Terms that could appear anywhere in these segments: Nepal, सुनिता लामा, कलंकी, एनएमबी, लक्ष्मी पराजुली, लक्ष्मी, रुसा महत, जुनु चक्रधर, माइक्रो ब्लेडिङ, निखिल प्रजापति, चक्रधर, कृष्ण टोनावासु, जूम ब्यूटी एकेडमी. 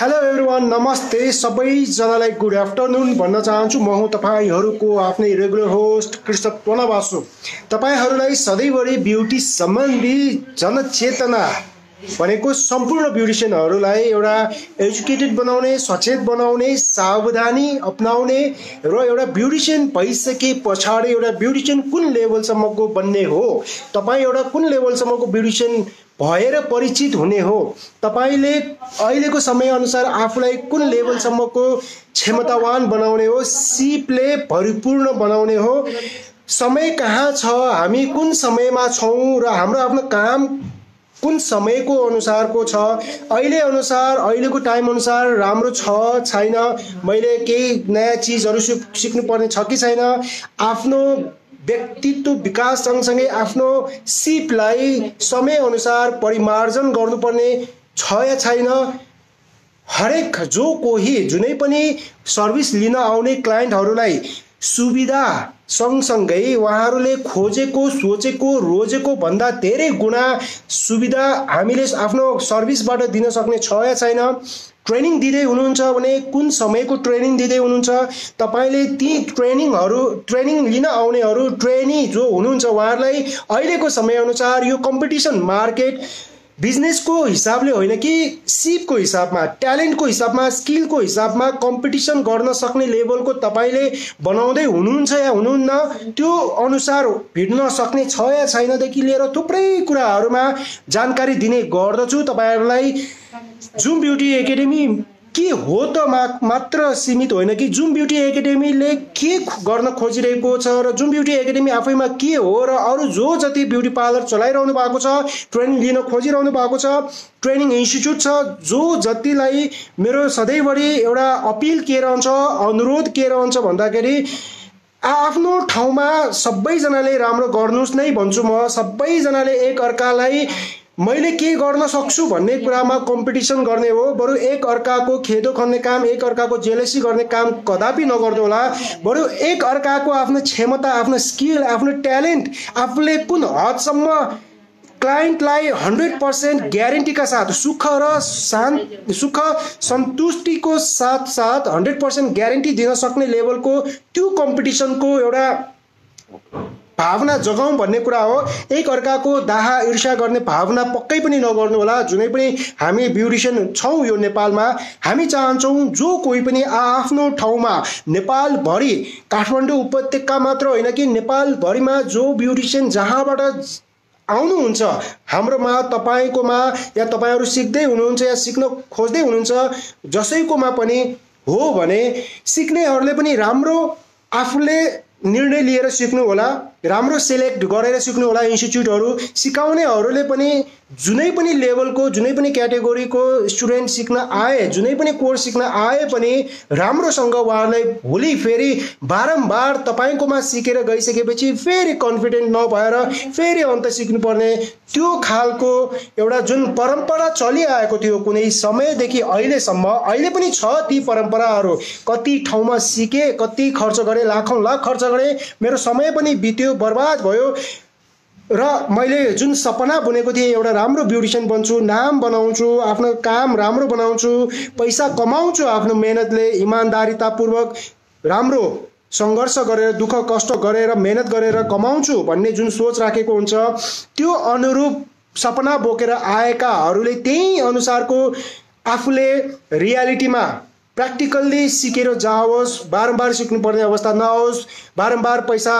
Hello everyone, नमस्ते सबैजनालाई good afternoon भन्न चाहन्छु। म हुँ तपाईहरुको आफ्नै रेगुलर होस्ट कृष्ण टोनावासु। तपाईहरुलाई सधैँभरि ब्युटी सम्बन्धी जनचेतना भनेको सम्पूर्ण ब्युटिशियनहरूलाई एउटा एजुकेटेड बनाउने, सचेत बनाउने, सावधानी अपनाउने र एउटा ब्युटिशियन भइसकेपछि एउटा ब्युटिशियन कुन लेभलसम्मको बन्ने हो, तपाई एउटा कुन लेभलसम्मको ब्युटिशियन भएर परिचित हुने हो, तपाईले अहिलेको समय अनुसार आफूलाई कुन लेभलसम्मको क्षमतावान बनाउने हो, सिपले परिपूर्ण बनाउने हो, समय कहाँ छ, हामी कुन समयमा छौं र हाम्रो आफ्नो काम कुन समयको अनुसारको छ, अहिले अनुसार अहिलेको टाइम अनुसार राम्रो छ छैन, मैले केही नयाँ चीजहरु सिक्नुपर्ने छ कि छैन, आफ्नो व्यक्तित्व विकास सँगसँगै आफ्नो सिपलाई समय अनुसार परिमार्जन गर्नुपर्ने छ या छैन। हरेक जो कोही जुनै पनि सर्भिस लिन आउने क्लाइन्टहरुलाई सुविधा सँगसँगै उहाँहरूले खोजेको, सोचेको, रोजेको भन्दा धेरै गुणा सुविधा हामीले आफ्नो सर्भिसबाट दिन सक्ने छ या छैन। ट्रेनिङ दिदै हुनुहुन्छ भने कुन समयको ट्रेनिङ दिदै हुनुहुन्छ, तपाईले ती ट्रेनिङ लिन आउनेहरु ट्रेनी जो हुनुहुन्छ उहाँहरूलाई अहिलेको समय अनुसार यो कम्पिटिसन मार्केट बिजनेसको हिसाबले होइन कि सिपको हिसाबमा, ट्यालेन्टको हिसाबमा, स्किलको हिसाबमा कम्पिटिसन गर्न सक्ने लेभलको तपाईले बनाउँदै हुनुहुन्छ या हुनुहुन्न, त्यो अनुसार भिड्न सक्ने छ या छैन देखि लिएर थुप्रै कुराहरुमा जानकारी दिने गर्दछु। तपाईहरुलाई जूम ब्यूटी एकेडमी के हो त मात्र सीमित होइन कि जूम ब्यूटी एकेडमीले के गर्न खोजिरहेको छ र जूम ब्यूटी एकेडमी आफैमा के हो र अरु जो जति ब्यूटी पार्लर चलाइरहनु भएको छ, ट्रेनिङ लिन खोजिरहनु भएको छ, ट्रेनिङ इन्स्टिट्युट छ, जो जतिलाई मेरो सधैँभरि एउटा अपील के रहन्छ, अनुरोध के रहन्छ भन्दाखेरि आफ्नो ठाउँमा सबैजनाले राम्रो गर्नुस् नै भन्छु म। सबैजनाले एकअर्कालाई मैले के गर्न सक्छु भन्ने कुरामा कम्पिटिसन गर्ने हो, बरु एक अर्काको खेदो खन्ने काम, एक अर्काको जेलेसी गर्ने काम कदापि नगर्नु होला। बरु एक अर्काको आफ्नो क्षमता, आफ्नो स्किल, आफ्नो ट्यालेन्ट, आफूले कुन हदसम्म क्लाइन्टलाई 100% ग्यारेन्टीका साथ सुख र शान्त, सुख सन्तुष्टिको साथ साथ 100% ग्यारेन्टी दिन सक्ने लेभलको त्यो कम्पिटिसनको एउटा भावना जगाऊँ भन्ने कुरा हो। एक अर्काको दाहा ईर्ष्या गर्ने भावना पक्कै पनि नगर्नु होला। जुनै पनि हामी ब्युटिशियन छौं यो नेपालमा, हामी चाहन्छौं जो कोही पनि आफ्नो ठाउँमा नेपाल भरि, काठमाडौँ उपत्यका मात्र होइन कि नेपाल भरिमा जो ब्युटिशियन जहाँबाट आउनुहुन्छ, हाम्रोमा, तपाईकोमा या तपाईहरु सिक्दै हुनुहुन्छ या सिक्न खोज्दै हुनुहुन्छ, जसैकोमा पनि हो भने सिक्नेहरुले पनि राम्रो आफूले निर्णय लिएर सिक्नु होला, राम्रो सिलेक्ट गरेर सिक्नु होला। इन्स्टिट्युटहरु सिकाउनेहरुले पनि जुनै पनि लेभलको, जुनै पनि क्याटेगोरीको स्टुडेन्ट सिक्न आए, जुनै पनि कोर्स सिक्न आए पनि राम्रोसँग उहाँलाई भोलि फेरि बारम्बार तपाईकोमा सिकेर गइसकेपछि फेरि कन्फिडेन्ट नभएर फेरि अन्त सिक्नुपर्ने त्यो खालको एउटा जुन परम्परा चलिआएको थियो कुनै समयदेखि अहिलेसम्म, अहिले पनि छ ती परम्पराहरु। कति ठाउँमा सिके, कति खर्च गरे, लाखौं लाख खर्च गरे, मेरो समय पनि बित्यो, बर्बाद भयो र मैले जुन सपना बुनेको थिएँ एउटा राम्रो ब्युटिशियन बन्छु, नाम बनाउँछु, आफ्नो काम राम्रो बनाउँछु, पैसा कमाउँछु आफ्नो मेहनतले, इमानदारीतापूर्वक राम्रो संघर्ष गरेर, दुःख कष्ट गरेर, मेहनत गरेर कमाउँछु भन्ने जुन सोच राखेको हुन्छ, त्यो अनुरूप सपना बोकेर आएकाहरूले त्यही अनुसारको आफूले रियालिटीमा प्र्याक्टिकल्ली सिकेर जाओस्, बारम्बार सिक्नुपर्ने अवस्था नहोस्, बारम्बार पैसा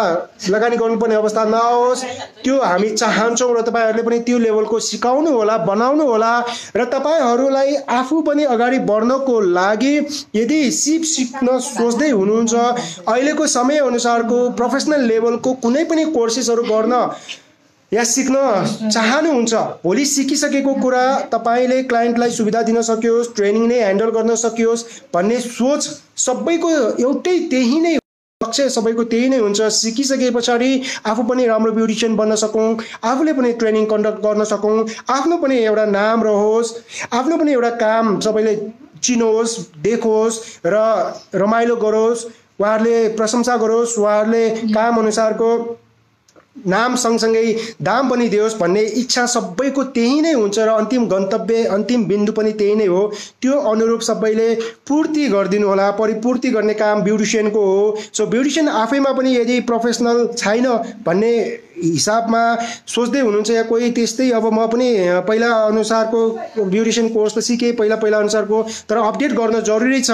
लगानी गर्नुपर्ने अवस्था नहोस्, त्यो हामी चाहन्छौं। र तपाईहरुले पनि त्यो लेभलको सिकाउनु होला, बनाउनु होला। र तपाईहरुलाई आफू पनि अगाडि बढ्नको लागि यदि सिप सिक्न सोच्दै हुनुहुन्छ, अहिलेको समय अनुसारको प्रोफेसनल लेभलको कुनै पनि कोर्सेसहरु गर्न या सिक्न चाहनुहुन्छ, भोलि सिकिसकेको कुरा तपाईले क्लाइन्टलाई सुविधा दिन सकियोस्, ट्रेनिङ नै ह्यान्डल गर्न सकियोस् भन्ने सोच सबैको एउटै त्यही नै, लक्ष्य सबैको त्यही नै हुन्छ। सिकिसकेपछि आफू पनि राम्रो ब्युटिशियन बन्न सकौं, आफूले पनि ट्रेनिङ कन्डक्ट गर्न सकौं, आफ्नो पनि एउटा नाम रहोस्, आफ्नो पनि एउटा काम सबैले चिनोस्, देखोस् र रमाइलो गरोस्, उहाँहरूले प्रशंसा गरोस्, उहाँहरूले काम अनुसारको नाम सँगसँगै दाम पनि दियोस् भन्ने इच्छा सबैको त्यही नै हुन्छ र अन्तिम गन्तव्य अन्तिम बिन्दु पनि त्यही नै हो। त्यो अनुरूप सबैले पूर्ति गर्दिनु होला। परिपूर्ति गर्ने काम ब्युटिशियनको हो। सो ब्युटिशियन आफैमा पनि यदि प्रोफेसनल छैन भन्ने हिसाबमा सोच्दै हुनुहुन्छ या कोही त्यस्तै अब म पनि पहिला अनुसारको ब्युटिशियन कोर्स त सिकेँ पहिला अनुसारको, तर अपडेट गर्न जरुरी छ,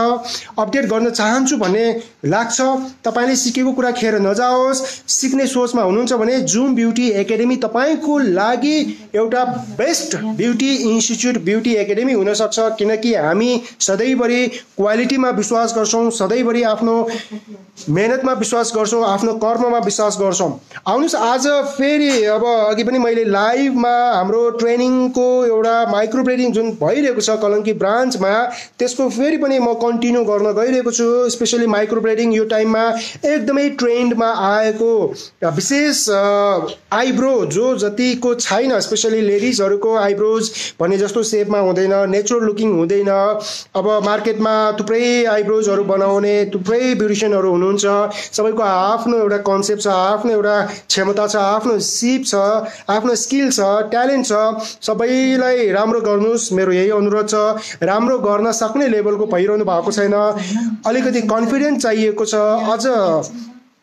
अपडेट गर्न चाहन्छु भन्ने लाग्छ, तपाईले सिकेको कुरा खेर नजाओस्, सिक्ने सोचमा हुनुहुन्छ भने जूम ब्यूटी एकेडमी तपाईको लागि एउटा best beauty institute beauty academy हुन सक्छ। किनकि हामी सधैँभरि क्वालिटीमा विश्वास गर्छौं, सधैँभरि आफ्नो मेहनतमा विश्वास गर्छौं, आफ्नो कर्ममा विश्वास गर्छौं। आउनुस आज फेरि अब अघि पनि मैले लाइभमा हाम्रो ट्रेनिङको एउटा माइक्रो ब्लेडिङ जुन भइरहेको छ कलंकी ब्रान्चमा त्यसको फेरि पनि म कन्टिन्यु गर्न गइरहेको छु। स्पेशली माइक्रो ब्लेडिङ यो टाइममा एकदमै ट्रेन्डमा आएको विशेष आइब्रो जो जतिको छैन, स्पेशली लेडिजहरुको आइब्रोज भने जस्तो शेपमा हुँदैन, नेचुरल लुकिङ हुँदैन। अब मार्केटमा थुप्रै आइब्रोजहरु बनाउने थुप्रै ब्युटिशियनहरु हुनुहुन्छ, सबैको आफ्नो एउटा कन्सेप्ट छ, आफ्नो एउटा क्षमता छ, आफ्नो सिप छ, आफ्नो स्किल छ, ट्यालेन्ट छ। सबैलाई राम्रो गर्नुस्, मेरो यही अनुरोध छ। राम्रो गर्न सक्ने लेभलको भइरहनु भएको छैन, अलिकति कन्फिडेन्स चाहिएको छ। अझ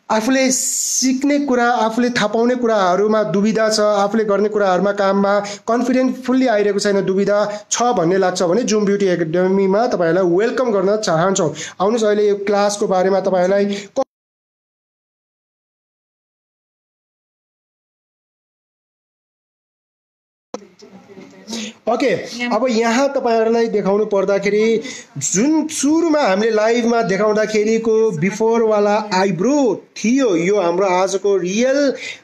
आफूले सिक्ने कुरा, आफूले थाहा पाउने कुराहरुमा दुविधा छ, आफूले गर्ने कुराहरुमा काममा कन्फिडेन्ट फुल्ली आइरहेको छैन, दुविधा छ भन्ने लाग्छ भने जूम ब्यूटी एकेडमीमा तपाईहरुलाई वेलकम गर्न चाहन्छौं। आउनुस अहिले यो क्लासको बारेमा तपाईहरुलाई अब यहाँ तपाईहरुलाई देखाउनु पर्दाखेरि जुन सुरुमा हामीले लाइभमा देखाउँदाखेरिको बिफोर वाला आइब्रो थियो, यो हाम्रो आजको रियल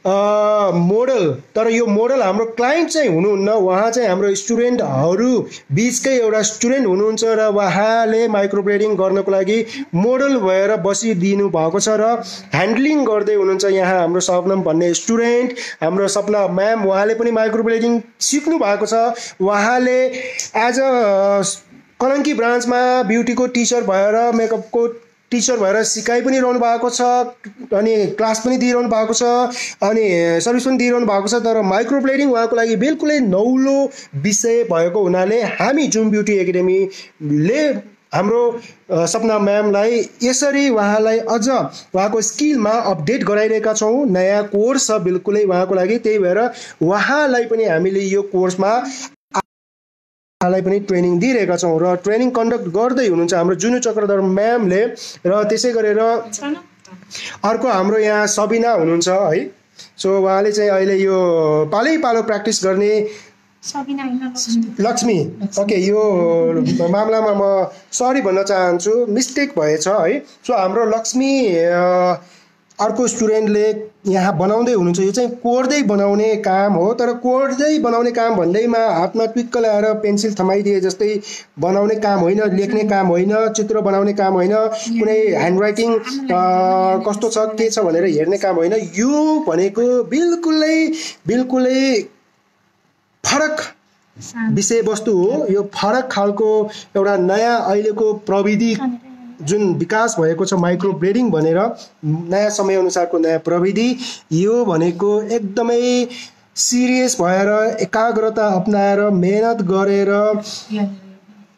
मोडल। तर यो मोडल हाम्रो क्लाइन्ट चाहिँ हुनुहुन्न, उहाँ चाहिँ हाम्रो स्टुडेन्टहरु बीचकै एउटा स्टुडेन्ट हुनुहुन्छ र उहाँले माइक्रो ब्लेडिङ गर्नको लागि मोडल भएर बसिदिनु भएको छ र ह्यान्डलिङ गर्दै हुनुहुन्छ यहाँ हाम्रो सपनम भन्ने स्टुडेन्ट। हाम्रो सपना म्याम उहाँले पनि माइक्रो ब्लेडिङ सिक्नु भएको छ। उहाँले एज अ कलंकी ब्रान्चमा ब्युटी को टिचर भएर, मेकअप को टिचर भएर सिकाइ पनि रहनु भएको छ, अनि क्लास पनि दिइरहनु भएको छ, अनि सर्भिस पनि दिइरहनु भएको छ। तर माइक्रो ब्लेडिङ उहाँको लागि बिल्कुलै नौलो विषय भएको हुनाले हामी जूम ब्युटी एकेडमीले हाम्रो सपना म्यामलाई यसरी उहाँलाई अझ उहाँको स्किलमा अपडेट गराइरहेका छौं। नयाँ कोर्स छ बिल्कुलै उहाँको लागि, त्यही भएर उहाँलाई पनि हामीले यो कोर्समा ट्रेनिङ दिइरहेका छौं र ट्रेनिङ कन्डक्ट गर्दै हुनुहुन्छ हाम्रो जुनु चक्रधर म्यामले। र त्यसै गरेर अर्को हाम्रो यहाँ सबिना हुनुहुन्छ है, सो उहाँले चाहिँ अहिले यो पालैपालो प्र्याक्टिस गर्ने लक्ष्मी। ओके, यो मामलामा म सरी भन्न चाहन्छु, मिस्टेक भएछ है। सो हाम्रो लक्ष्मी अर्को स्टुडेन्टले यहाँ बनाउँदै हुनुहुन्छ। यो चाहिँ कोर्दै बनाउने काम हो, तर कोर्दै बनाउने काम भन्दैमा हातमा ट्विक्क ल्याएर पेन्सिल थमाइदिए जस्तै बनाउने काम होइन, लेख्ने काम होइन, चित्र बनाउने काम होइन, कुनै ह्यान्ड राइटिङ कस्तो छ के छ भनेर हेर्ने काम होइन। यो भनेको बिल्कुलै फरक विषय वस्तु हो। यो फरक खालको एउटा नयाँ अहिलेको प्रविधि जुन विकास भएको छ माइक्रो ब्लेडिङ भनेर, नयाँ समय अनुसारको नयाँ प्रविधि, यो भनेको एकदमै सिरियस भएर एकाग्रता अपनाएर मेहनत गरेर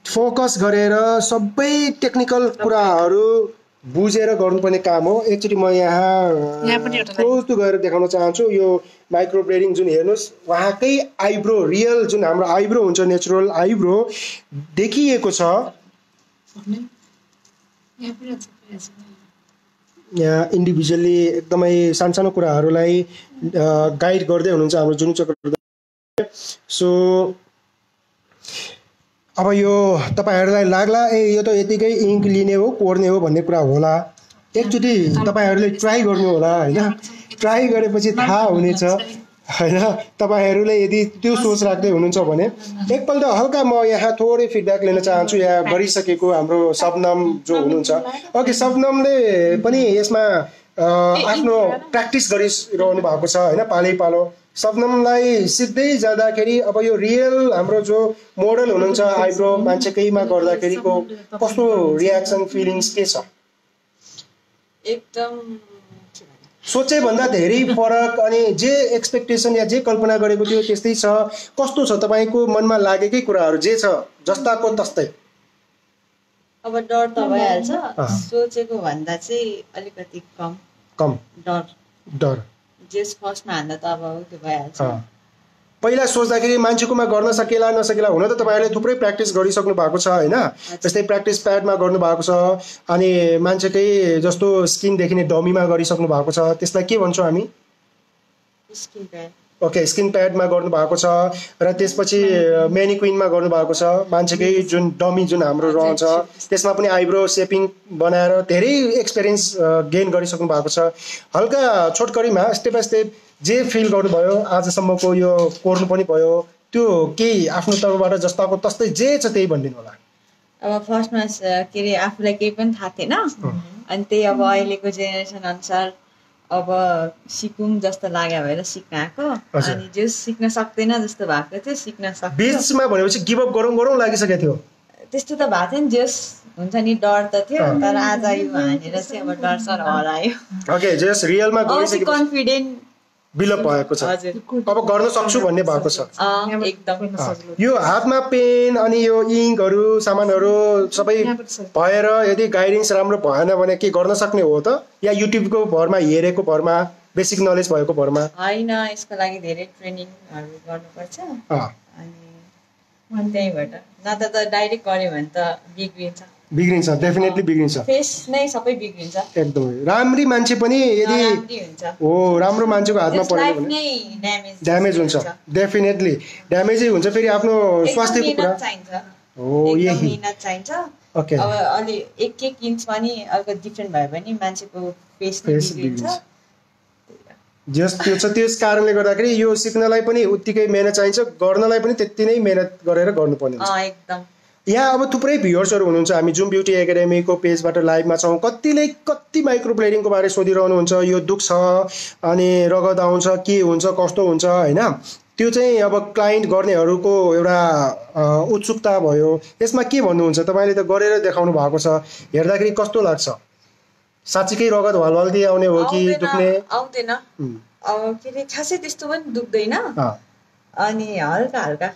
फोकस गरेर सबै टेक्निकल कुराहरु बुझेर गर्नुपर्ने काम हो। एकचोटी म यहाँ क्लोज टु गरेर देखाउन चाहन्छु यो माइक्रो ब्लेडिङ जुन हेर्नुस्, उहाँकै आइब्रो रियल जुन हाम्रो आइब्रो हुन्छ नेचुरल आइब्रो देखिएको छ। यहाँ इन्डिभिजुअली एकदमै सानसानो कुराहरूलाई गाइड गर्दै हुनुहुन्छ हाम्रो जुन चक्रधर। सो अब यो तपाईहरुलाई लाग्ला ए यो त यतिकै इंक लिने हो, कोर्ने हो भन्ने कुरा होला। एकचोटी तपाईहरुले ट्राई गर्नु होला हैन, ट्राई गरेपछि थाहा हुनेछ हैन। तपाईहरुले यदि त्यो सोच राख्दै हुनुहुन्छ भने एकपल्ट हल्का म यहाँ थोरै फिडब्याक लिन चाहन्छु यहाँ गरिसकेको हाम्रो सपनम जो हुनुहुन्छ। ओके, सपनमले पनि यसमा आफ्नो प्र्याक्टिस गरिरहनु भएको छ हैन पालैपालो। सपनमलाई सिक्दै जाँदाखेरि अब यो रियल हाम्रो जो मोडल हुनुहुन्छ आइब्रो मान्छेकैमा गर्दाखेरिको कस्तो रियाक्सन फिलिङ्स के छ? एकदम सोचे भन्दा धेरै फरक अनि जे एक्सपेक्टेसन या जे कल्पना गरेको थियो त्यस्तै छ। कस्तो छ तपाईको मनमा लागेकै कुराहरु जे छ जस्ताको तस्तै? अब डर त भइहाल्छ, सोचेको भन्दा चाहिँ अलिकति कम डर जेस फर्स्टमा हान्दा त अब त्यो भइहाल्छ। पहिला सोच्दाखेरि मान्छेकोमा गर्न सकेला नसकेला हुन त तपाईहरुले थुप्रै प्र्याक्टिस गरिसक्नु भएको छ हैन, त्यस्तै प्र्याक्टिस प्याडमा गर्नु भएको छ अनि मान्छेकै जस्तो स्किन देखिने डमीमा गरिसक्नु भएको छ, त्यसलाई के भन्छौ हामी? Skin pad. ओके, स्किन प्याडमा गर्नु भएको छ र त्यसपछि मेनिक्विनमा गर्नु भएको छ, मान्छेकै जुन डमी जुन हाम्रो रहन्छ त्यसमा पनि आइब्रो सेपिङ बनाएर धेरै एक्सपिरियन्स गेन गरिसक्नु भएको छ। हल्का छोटकरीमा स्टेप बाइ स्टेप जे फिल गर्नुभयो आजसम्मको यो कोर्नु पनि भयो त्यो केही आफ्नो तर्फबाट जस्ताको तस्तै जे छ त्यही भनिदिनु होला। अब फर्स्टमा के अरे आफूलाई केही पनि थाहा थिएन अनि त्यही अब अहिलेको जेनेरेसन अनुसार अब सिकौं जस्तो लाग्यो भएर सिक्न आएको अनि जे सिक्न सक्दैन जस्तो भएको थियो सिक्न सक्यो। बीचमा भनेपछि गिभ अप गरौँ लागिसकेको थियो त्यस्तो त भएको थिएन, जे हुन्छ नि डर त थियो तर आज यो भनेर चाहिँ अब डर सर हरायो। ओके, जस रियलमा गइसकेपछि कन्फिडेन्ट बिल्ड भएको छ, अब गर्न सक्छु भन्ने भएको छ एकदम। यो हातमा पेन अनि यो इंकहरु सामानहरु सबै भएर यदि गाइडेन्स राम्रो भएन भने के गर्न सक्ने हो त, या युट्युबको भरमा हेरेको भरमा बेसिक नलेज भएको भरमा हैन, यसको लागि धेरै ट्रेनिङहरु गर्नुपर्छ अनि मन त्यहीबाट नत्र त डाइरेक्ट गरे भने त बिग्रिन्छ डेफिनेटली बिग्रिन्छ, फेस नै सबै बिग्रिन्छ एकदमै। राम्री मान्छे पनि यदि हो राम्रो मान्छेको हातमा पऱ्यो भने ड्यामेज हुन्छ, डेफिनेटली ड्यामेजै हुन्छ, फेरि आफ्नो स्वास्थ्यको कुरा हो यही मिहिनेत चाहिन्छ। ओके, अब अलि एक एक इन्च पनि अलग डिफरेन्ट भए पनि मान्छेको फेस नै बिग्रिन्छ जस्ट त्यो छ। त्यस कारणले गर्दाखेरि यो सिक्नलाई पनि उत्तिकै मेहनत चाहिन्छ, गर्नलाई पनि त्यति नै मेहनत गरेर गर्नुपर्ने हुन्छ एकदम। यहाँ अब थुप्रै भ्युअर्सहरु हुनुहुन्छ, हामी जुम ब्यूटी एकेडमी को पेजबाट लाइभमा छौं, कतिले कति माइक्रो ब्लेडिङको बारे सोधिरहनु हुन्छ, यो दुख्छ अनि रगत आउँछ के हुन्छ कस्तो हुन्छ हैन, त्यो चाहिँ अब क्लाइन्ट गर्नेहरुको एउटा उत्सुकता भयो। यसमा के भन्नुहुन्छ तपाईले त गरेर देखाउनु भएको छ, हेर्दाखेरि कस्तो लाग्छ? साच्चै रगत हलहल्दै आउने हो कि दुख्ने? आउँदैन अब के रे खासै त्यस्तो पनि दुख्दैन अनि हल्का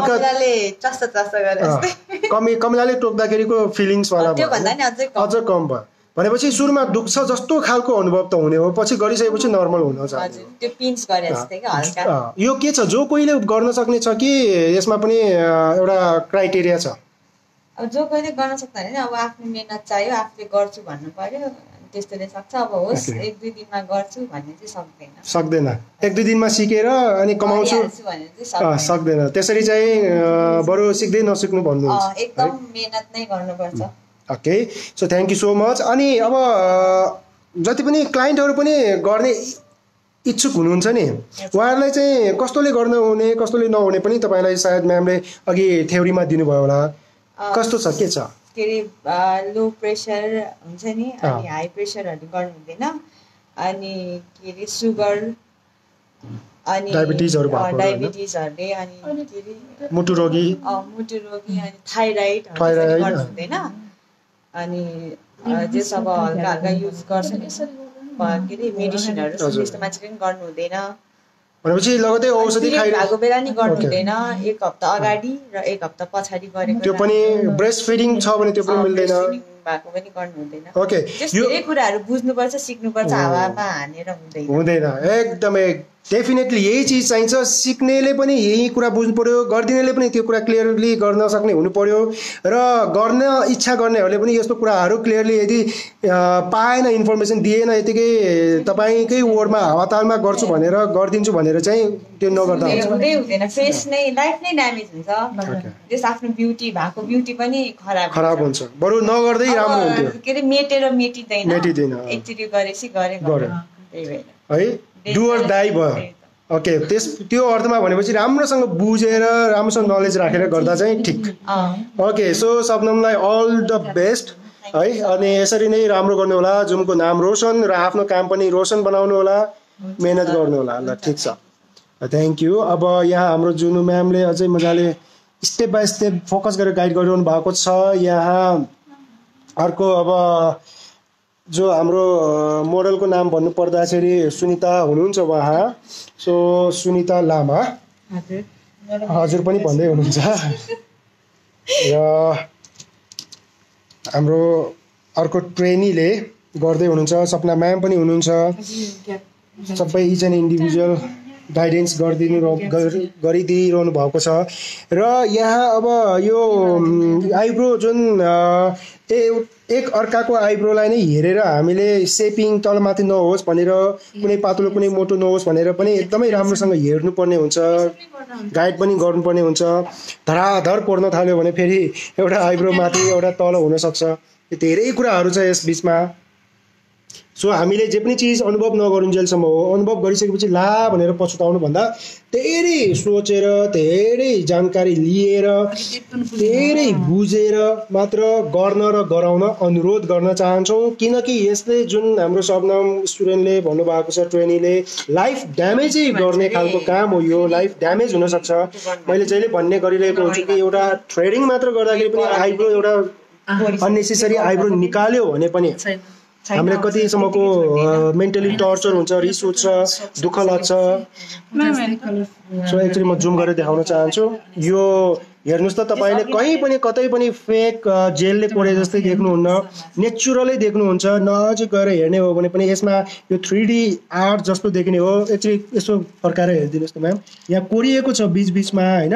कमलाले चस्ता गरे कमलाले टोक्दाखेरिको फिलिङ्स वाला त्यो भन्दा नि अझै कम भयो भनेपछि सुरुमा दुख्छ जस्तो खालको अनुभव त हुने हो, पछि गरिसकेपछि नर्मल हुन जान्छ त्यो पिन्च गरे जस्तै के हल्का। यो के छ जो कोहीले गर्न सक्ने छ कि यसमा पनि एउटा क्राइटेरिया छ? अब जो कोहीले गर्न सक्दैन नि, अब आफ्नो मेहनत चाहियो, आफूले गर्छु भन्नु पर्यो त्यस्तोले सक्छ। अब होस् एक दुई दिनमा गर्छु भन्ने चाहिँ सक्दैन, एक दुई दिनमा सिकेर अनि कमाउँछु भन्ने चाहिँ सक्दैन, त्यसरी चाहिँ बरु सिक्दै नसिक्नु भन्नुहुन्छ, एकदम मेहनत नै गर्नुपर्छ। Okay, so thank you so much. अनि अब जति पनि क्लाइन्टहरु पनि गर्ने इच्छुक हुनुहुन्छ नि उहाँहरुलाई चाहिँ कस्तोले गर्न हुने कस्तोले नहुने पनि तपाईलाई सायद म्यामले अघि थ्योरीमा दिनुभयो होला, कस्तो छ के छ? लो प्रेसर हुन्छ नि अनि हाई प्रेसरहरु गर्नु हुँदैन अनि के अरे सुगर अनि डायबिटिजहरुले अनि के अरे मुटु रोगी अनि थाइराइड गर्नु हुँदैन अनि जे सब हल्का युज गर्छ नि के अरे मेडिसिनहरु त्यस्तो मान्छेले पनि गर्नु हुँदैन। भनेपछि लगतै औषधि खाइरहेको बेला नि गर्नु हुँदैन, एक हप्ता अगाडि र एक हप्ता पछाडि गरेको त्यो पनि ब्रेस्ट फिडिङ छ भने त्यो पनि मिल्दैन भएको पनि गर्नु हुँदैन। ओके, यो धेरै कुराहरु बुझ्नुपर्छ सिक्नुपर्छ, हावामा हानेर हुँदैन एकदमै। डेफिनेटली यही चीज चाहिन्छ, सिक्नेले पनि यही कुरा बुझ्नु पर्यो, गर्दिनेले पनि त्यो कुरा क्लियरली गर्न सक्ने हुनु पर्यो र गर्न इच्छा गर्नेहरूले पनि यस्तो कुराहरू क्लियरली यदि पाएन इन्फर्मेसन दिएन यतिकै तपाईकै वर्डमा हावातालमा गर्छु भनेर गरिदिन्छु भनेर चाहिँ त्यो नगर्दा हुँदैन, फेस नै लाइफ नै ड्यामेज हुन्छ, जस आफ्नो ब्युटी भएको ब्युटी पनि खराब हुन्छ, बरु नगर्दै राम्रो हुन्थ्यो के अरे मेटेर मेटिदैन एकचोटी गरेसी गरे है डु अर डाई भयो। ओके, त्यो अर्थमा भनेपछि राम्रोसँग बुझेर राम्रोसँग नलेज राखेर गर्दा चाहिँ ठिक। ओके, सो सबनमलाई अल द बेस्ट है अनि यसरी नै राम्रो गर्नु होला, जुमको नाम रोशन र आफ्नो काम पनि रोशन बनाउनु होला, मेहनत गर्नु होला ल ठिक छ। Thank you. अब यहाँ हाम्रो जुनु म्यामले अझै मजाले स्टेप बाइ स्टेप फोकस गरेर गाइड गरिरहनु भएको छ। यहाँ अर्को अब जो हाम्रो मोडल को नाम भन्नु पर्दाखेरि सुनिता हुनुहुन्छ वहाँ। सो सुनिता लामा हजुर पनि भन्दै हुनुहुन्छ र हाम्रो अर्को ट्रेनीले गर्दै हुनुहुन्छ, सपना म्याम पनि हुनुहुन्छ। सबै इच एन्ड इन्डिभिजुअल गाइडेन्स गरिदिइरहनु भएको छ। र यहाँ अब यो आइब्रो जुन एक अर्काको आइब्रोलाई नै हेरेर हामीले सेपिङ तलमाथि नहोस् भनेर, कुनै पातलो कुनै मोटो नहोस् भनेर पनि एकदमै राम्रोसँग हेर्नुपर्ने हुन्छ, गाइड पनि गर्नुपर्ने हुन्छ। धराधर पर्न थाल्यो भने फेरि एउटा आइब्रो माथि एउटा तल हुनसक्छ। धेरै कुराहरू छ यस बिचमा। सो हामीले जे पनि चीज अनुभव नगरुन्जेलसम्म हो, अनुभव गरिसकेपछि ला भनेर पछुताउनु भन्दा धेरै सोचेर, धेरै जानकारी लिएर, धेरै बुझेर मात्र गर्न र गराउन अनुरोध गर्न चाहन्छौँ। किनकि यसले जुन हाम्रो सबनाम स्टुडेन्टले भन्नुभएको छ, ट्रेनीले लाइफ ड्यामेजै गर्ने खालको काम हो यो। लाइफ ड्यामेज हुनसक्छ। मैले जहिले भन्ने गरिरहेको हुन्छु कि एउटा थ्रेडिङ मात्र गर्दाखेरि पनि आइब्रो एउटा अननेसेसरी आइब्रो निकाल्यो भने पनि हामीले कतिसम्मको मेन्टली टर्चर हुन्छ, रिस उठ्छ, दुःख लाग्छ। सो एक्चुअली म जुम गरेर देखाउन चाहन्छु। यो हेर्नुहोस् त, तपाईँले कहीँ पनि कतै पनि फेक जेलले कोरे जस्तै देख्नुहुन्न, नेचुरलै देख्नुहुन्छ। नजिक गएर हेर्ने हो भने पनि यसमा यो 3D आर्ट जस्तो देखिने हो। एक्चुअली यसो फर्काएर हेरिदिनुहोस् त म्याम, यहाँ कोरिएको छ बिच बिचमा होइन,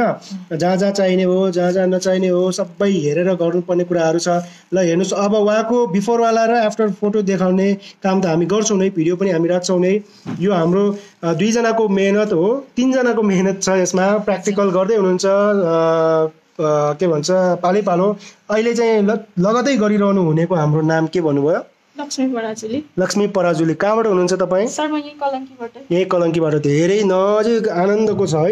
जहाँ जहाँ चाहिने हो, जहाँ जहाँ नचाहिने हो, सबै हेरेर गर्नुपर्ने कुराहरू छ। ल हेर्नुहोस्, अब उहाँको बिफोरवाला र आफ्टर फोटो देखाउने काम त हामी गर्छौँ नै, भिडियो पनि हामी राख्छौँ नै। यो हाम्रो दुईजनाको मेहनत हो, तिनजनाको मेहनत छ यसमा। प्र्याक्टिकल गर्दै हुनुहुन्छ, के भन्छ पालै पालो। अहिले चाहिँ लगतै गरिरहनु हुनेको हाम्रो नाम के भन्नुभयो? लक्ष्मी पराजुली। लक्ष्मी पराजुली कहाँबाट हुनुहुन्छ तपाईँ? यही कलंकीबाट। धेरै नजिक आनन्दको छ है,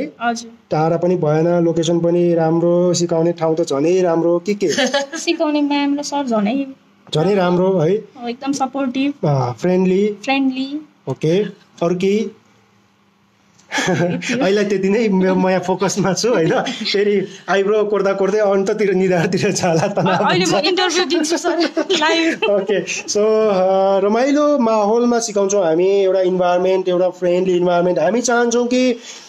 टाढा पनि भएन, लोकेसन पनि राम्रो, सिकाउने ठाउँ त झनै राम्रो, के सिकाउने म्याम र सर झनै राम्रो है, एकदम सपोर्टिभ, फ्रेन्डली। ओके, अरु के? अहिले त्यति नै म यहाँ फोकसमा छु होइन। फेरि आइब्रो कोर्दा कोर्दै अन्ततिर निधारतिर झाला तनाव ओके। सो रमाइलो माहौलमा सिकाउँछौँ हामी, एउटा इन्भाइरोमेन्ट, एउटा फ्रेन्डली इन्भाइरोमेन्ट। हामी चाहन्छौँ कि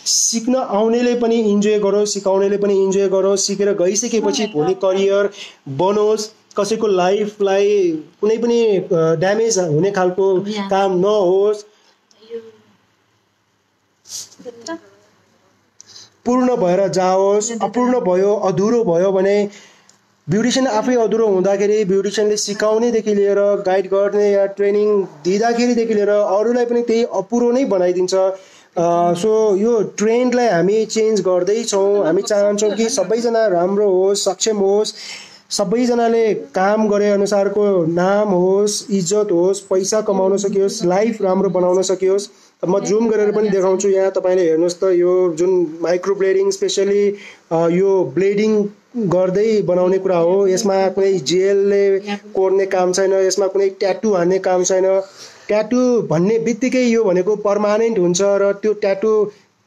सिक्न आउनेले पनि इन्जोय गरोस्, सिकाउनेले पनि इन्जोय गरोस्, सिकेर गइसकेपछि भोलि करियर बनोस्। कसैको लाइफलाई कुनै पनि ड्यामेज हुने खालको काम नहोस्, पूर्ण भएर जाओस्। अपूर्ण भयो, अधुरो भयो भने ब्युटिसियन आफै अधुरो हुँदाखेरि ब्युटिसियनले सिकाउनेदेखि लिएर गाइड गर्ने या ट्रेनिङ दिँदाखेरिदेखि लिएर अरूलाई पनि त्यही अपुरो नै बनाइदिन्छ। सो यो ट्रेन्डलाई हामी चेन्ज गर्दैछौँ। हामी चाहन्छौँ कि सबैजना राम्रो होस्, सक्षम होस्, सबैजनाले काम गरे अनुसारको नाम होस्, इज्जत होस्, पैसा कमाउन सकियोस्, लाइफ राम्रो बनाउन सकियोस्। म जुम गरेर पनि देखाउँछु। यहाँ तपाईँले हेर्नुहोस् त, यो जुन माइक्रो ब्लेडिङ, स्पेसली यो ब्लेडिङ गर्दै बनाउने कुरा हो। यसमा कुनै जेलले कोर्ने काम छैन, यसमा कुनै ट्याटु हान्ने काम छैन। ट्याटु भन्ने बित्तिकै यो भनेको पर्मानेन्ट हुन्छ र त्यो ट्याटु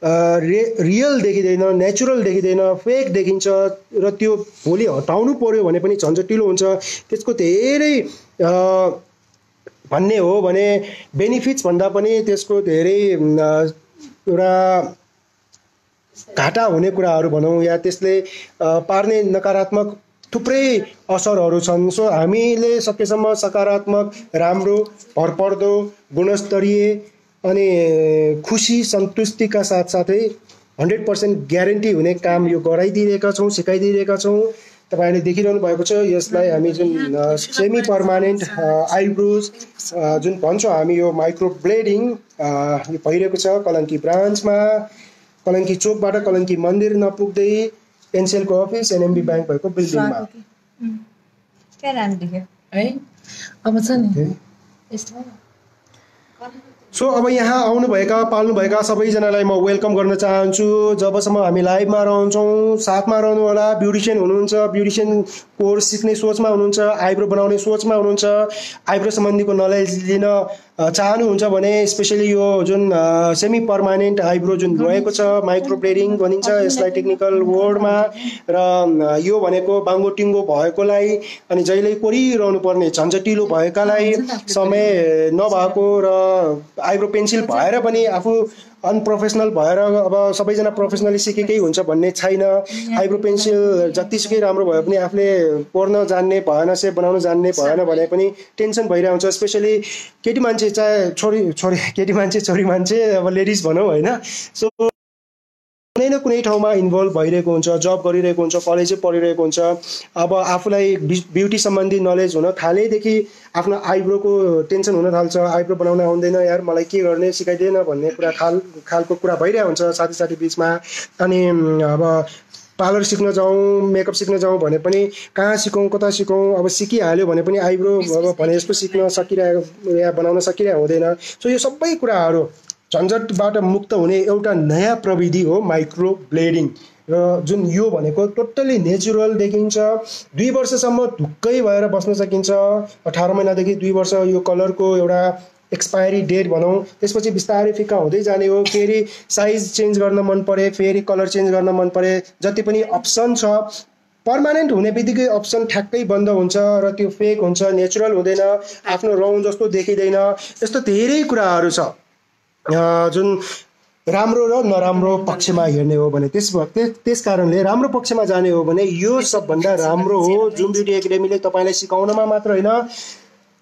रियल देखिँदैन, नेचुरल देखिँदैन, फेक देखिन्छ। र त्यो भोलि हटाउनु पर्यो भने पनि झन्झटिलो हुन्छ। त्यसको धेरै भन्ने हो भने बेनिफिट्स भन्दा पनि त्यसको धेरै एउटा घाटा हुने कुराहरू भनौँ, या त्यसले पार्ने नकारात्मक थुप्रै असरहरू छन्। सो हामीले सकेसम्म सकारात्मक, राम्रो, भरपर्दो, गुणस्तरीय अनि खुसी सन्तुष्टिका साथसाथै 100% ग्यारेन्टी हुने काम यो गराइदिइरहेका छौँ, सिकाइदिइरहेका छौँ। तपाईहरुले देखिरहनु भएको छ। यसलाई हामी जुन सेमी पर्मानेन्ट आइब्रोज जुन भन्छौँ हामी, यो माइक्रो ब्लेडिङ भइरहेको छ कलंकी ब्रान्चमा, कलंकी चोकबाट कलंकी मन्दिर नपुग्दै एनसेलको अफिस, एनएमबी बैंक भएको बिल्डिङमा। के राम्रो देख्यो है अब छ नि यसलाई। सो अब यहाँ आउनुभएका, पाल्नुभएका सबैजनालाई म वेलकम गर्न चाहन्छु। जबसम्म हामी लाइभमा रहन्छौँ, साथमा रहनुहोला। ब्युटिसियन हुनुहुन्छ, ब्युटिसियन कोर्स सिक्ने सोचमा हुनुहुन्छ, आइब्रो बनाउने सोचमा हुनुहुन्छ, आइब्रो सम्बन्धीको नलेज लिन चाहनुहुन्छ भने स्पेशली यो जुन सेमी पर्मानेन्ट आइब्रो जुन रहेको छ माइक्रो ब्लेडिङ भनिन्छ यसलाई टेक्निकल वर्डमा, र यो भनेको बाङ्गो टिङ्गो भएकोलाई अनि जहिले कोरिरहनु पर्ने झन्झटिलो भएकालाई समय नभएको र आइब्रो पेन्सिल भएर पनि आफू अनप्रोफेसनल भएर अब सबैजना प्रोफेसनली सिकेकै हुन्छ भन्ने छैन। आइब्रो पेन्सिल जतिसुकै राम्रो भए पनि आफूले कोर्न जान्ने भएन, सेप बनाउन जान्ने भएन भने पनि टेन्सन भइरहेको हुन्छ। स्पेसली केटी मान्छे चाहे केटी मान्छे छोरी मान्छे अब लेडिज भनौँ होइन, सो कुनै न कुनै ठाउँमा इन्भल्भ भइरहेको हुन्छ, जब गरिरहेको हुन्छ, कलेजै पढिरहेको हुन्छ। अब आफूलाई ब्युटी सम्बन्धी नलेज हुन थालेदेखि आफ्नो आइब्रोको टेन्सन हुन थाल्छ, आइब्रो बनाउन आउँदैन यार मलाई के गर्ने सिकाइदिएन भन्ने कुरा खालको कुरा भइरहेको हुन्छ साथीसाथी बिचमा। अनि अब पार्लर सिक्न जाउँ, मेकअप सिक्न जाउँ भने पनि कहाँ सिकौँ कता सिकौँ, अब सिकिहाल्यो भने पनि आइब्रो अब भने जस्तो सिक्न सकिरहेको या बनाउन सकिरहेको हुँदैन। सो यो सबै कुराहरू झन्झटबाट मुक्त हुने एउटा नयाँ प्रविधि हो माइक्रो ब्लेडिङ, र जुन यो भनेको टोटल्ली नेचुरल देखिन्छ। 2 वर्षसम्म ढुक्कै भएर बस्न सकिन्छ, 18 महिनादेखि 2 वर्ष यो कलरको एउटा एक्सपायरी डेट भनौँ, त्यसपछि बिस्तारै फिक्का हुँदै जाने हो। फेरि साइज चेन्ज गर्न मन परे, फेरि कलर चेन्ज गर्न मन परे, जति पनि अप्सन छ पर्मानेन्ट हुने बित्तिकै अप्सन ठ्याक्कै बन्द हुन्छ र त्यो फेक हुन्छ, नेचुरल हुँदैन, आफ्नो रौँ जस्तो देखिँदैन। यस्तो धेरै कुराहरू छ जुन राम्रो र नराम्रो पक्षमा हेर्ने हो भने त्यस कारणले राम्रो पक्षमा जाने हो भने यो सबभन्दा राम्रो हो। जुम ब्यूटी एकेडमीले तपाईँलाई सिकाउनमा मात्र होइन,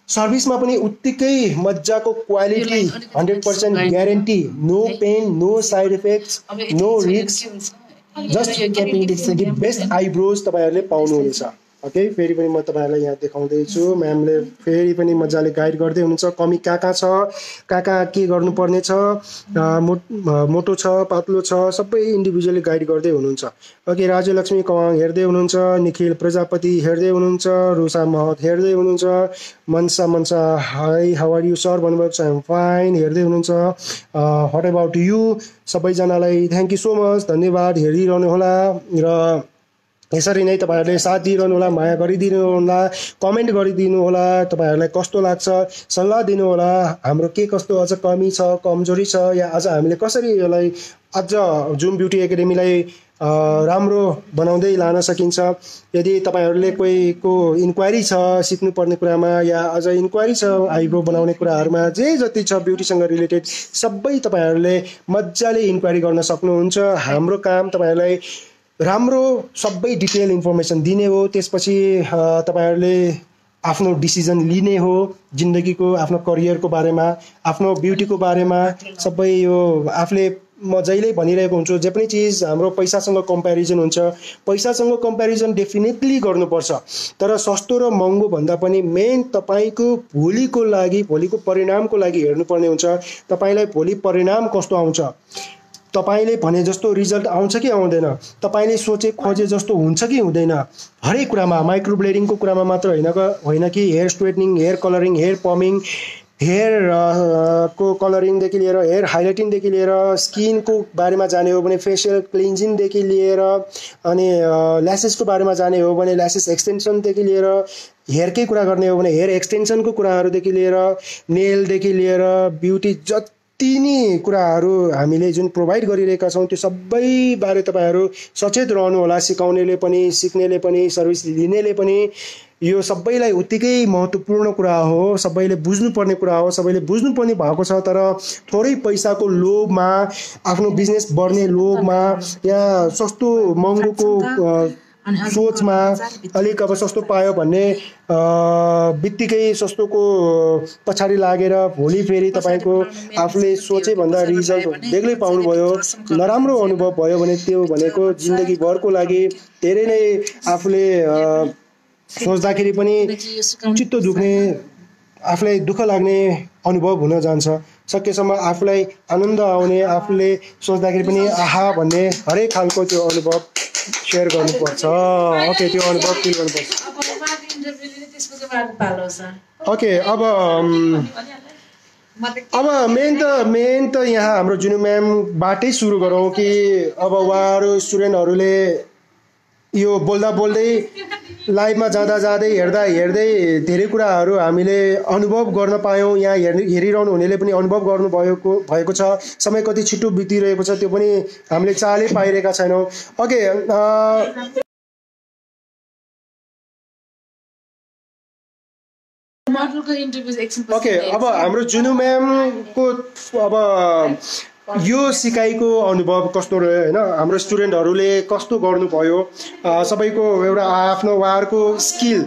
सर्भिसमा पनि उत्तिकै मजाको quality, 100% guarantee, no pain, no side effects, no risk, just the best eyebrows तपाईँहरूले पाउनुहुनेछ। ओके, फेरि पनि म तपाईहरुलाई यहाँ देखाउँदैछु, म्यामले फेरि पनि मजाले गाइड गर्दै हुनुहुन्छ। कमी कहाँ कहाँ छ, कहाँ कहाँ के गर्नुपर्ने छ, मोटो छ पातलो छ, सबै इन्डिभिजुअली गाइड गर्दै हुनुहुन्छ। ओके, राजु लक्ष्मी कवाङ हेर्दै हुनुहुन्छ, निखिल प्रजापति हेर्दै हुनुहुन्छ, रुसा महत हेर्दै हुनुहुन्छ, Mansa hi how are you sir भन्नुभएको छ, आइ एम फाइन हेर्दै हुनुहुन्छ, व्हाट अबाउट यू। सबैजनालाई थ्यांक यू सो मच, धन्यवाद हेरिरहनु होला र यसरी नै तपाईहरुले साथ दिइरहनु होला, माया गरिदिनु होला, कमेन्ट गरिदिनु होला, तपाईहरुलाई कस्तो लाग्छ सल्लाह दिनु होला, हाम्रो के कस्तो अझ कमी छ, कमजोरी छ, या अझ हामीले कसरी यसलाई अझ जुम ब्यूटी एकेडमीलाई राम्रो बनाउँदै लान सकिन्छ। यदि तपाईहरुले कोहीको इन्क्वायरी छ सिक्नुपर्ने कुरामा या अझ इन्क्वायरी छ आइब्रो बनाउने कुराहरुमा, जे जति छ ब्युटीसँग रिलेटेड सबै तपाईहरुले मज्जाले इन्क्वायरी गर्न सक्नुहुन्छ। हाम्रो काम तपाईहरुलाई राम्रो सबै डिटेल इन्फर्मेसन दिने हो, त्यसपछि तपाईहरुले आफ्नो डिसिजन लिने हो जिन्दगीको, आफ्नो करियरको बारेमा, आफ्नो ब्युटीको बारेमा। सबै यो आफूले म जहिले भनिरहेको हुन्छु, जे पनि चीज हाम्रो पैसासँग कम्पेरिजन हुन्छ, पैसासँग कम्पेरिजन डेफिनेटली गर्नुपर्छ, तर सस्तो र महँगो भन्दा पनि मेन तपाईको भोलिको लागि, भोलिको परिणामको लागि हेर्नुपर्ने हुन्छ। तपाईलाई भोलि परिणाम कस्तो आउँछ, तपाईले भने जस्तो रिजल्ट आउँछ कि आउँदैन, तपाईले सोचे खोजे जस्तो हुन्छ कि हुँदैन, हरेक कुरामा। माइक्रो ब्लेडिङको कुरामा मात्र होइन कि hair straightening, hair colouring, hair पम्पिङ, हेयर को कलरिङदेखि लिएर हेयर हाइलाइटिङदेखि लिएर स्किनको बारेमा जाने हो भने फेसियल क्लिन्जिङदेखि लिएर, अनि ल्यासेसको बारेमा जाने हो भने ल्यासेस एक्सटेन्सनदेखि लिएर, हेयरकै कुरा गर्ने हो भने हेयर एक्सटेन्सनको कुराहरूदेखि लिएर, नेलदेखि लिएर, ब्युटी जति तिनी कुराहरू हामीले जुन प्रोभाइड गरिरहेका छौँ त्यो सबैबारे तपाईहरू सचेत रहनुहोला। सिकाउनेले पनि, सिक्नेले पनि, सर्भिस लिनेले पनि, यो सबैलाई उत्तिकै महत्त्वपूर्ण कुरा हो, सबैले बुझ्नुपर्ने कुरा हो, सबैले बुझ्नुपर्ने भएको छ। तर थोरै पैसाको लोभमा, आफ्नो बिजनेस बढ्ने लोभमा, या सस्तो महँगोको सोचमा, अलिक अब सस्तो पायो भन्ने बित्तिकै सस्तोको पछाडि लागेर भोलि फेरि तपाईको आफूले सोचे भन्दा रिजल्ट बेग्लै पाउनुभयो, नराम्रो अनुभव भयो भने त्यो भनेको जिन्दगीभरको लागि धेरै नै आफूले सोच्दाखेरि पनि चित्त दुख्ने, आफूलाई दुःख लाग्ने अनुभव हुन जान्छ। सकेसम्म आफूलाई आनन्द आउने, आफूले सोच्दाखेरि पनि आहा भन्ने हरेक खालको त्यो अनुभव शेयर गर्नुपर्छ। ओके, त्यो अनुभव फिल गर्नुपर्छ। ओके, अब मेन त यहाँ हाम्रो जुनु म्यामबाटै सुरु गरौँ कि अब उहाँहरू स्टुडेन्टहरूले यो बोल्दा बोल्दै लाइभमा जाँदा जाँदै हेर्दा हेर्दै धेरै कुराहरू हामीले अनुभव गर्न पायौँ। यहाँ हेरिरहनु हुनेले पनि अनुभव गर्नुभएको छ। समय कति छिटो बितिरहेको छ त्यो पनि हामीले चालै पाइरहेका छैनौँ। ओके, अब हाम्रो जुनु म्यामको अब यो सिकाइको अनुभव कस्तो रह्यो हैन, हाम्रो स्टुडेन्टहरुले कस्तो गर्नु भयो, सबैको एउटा आफ्नो उहाँहरुको स्किल,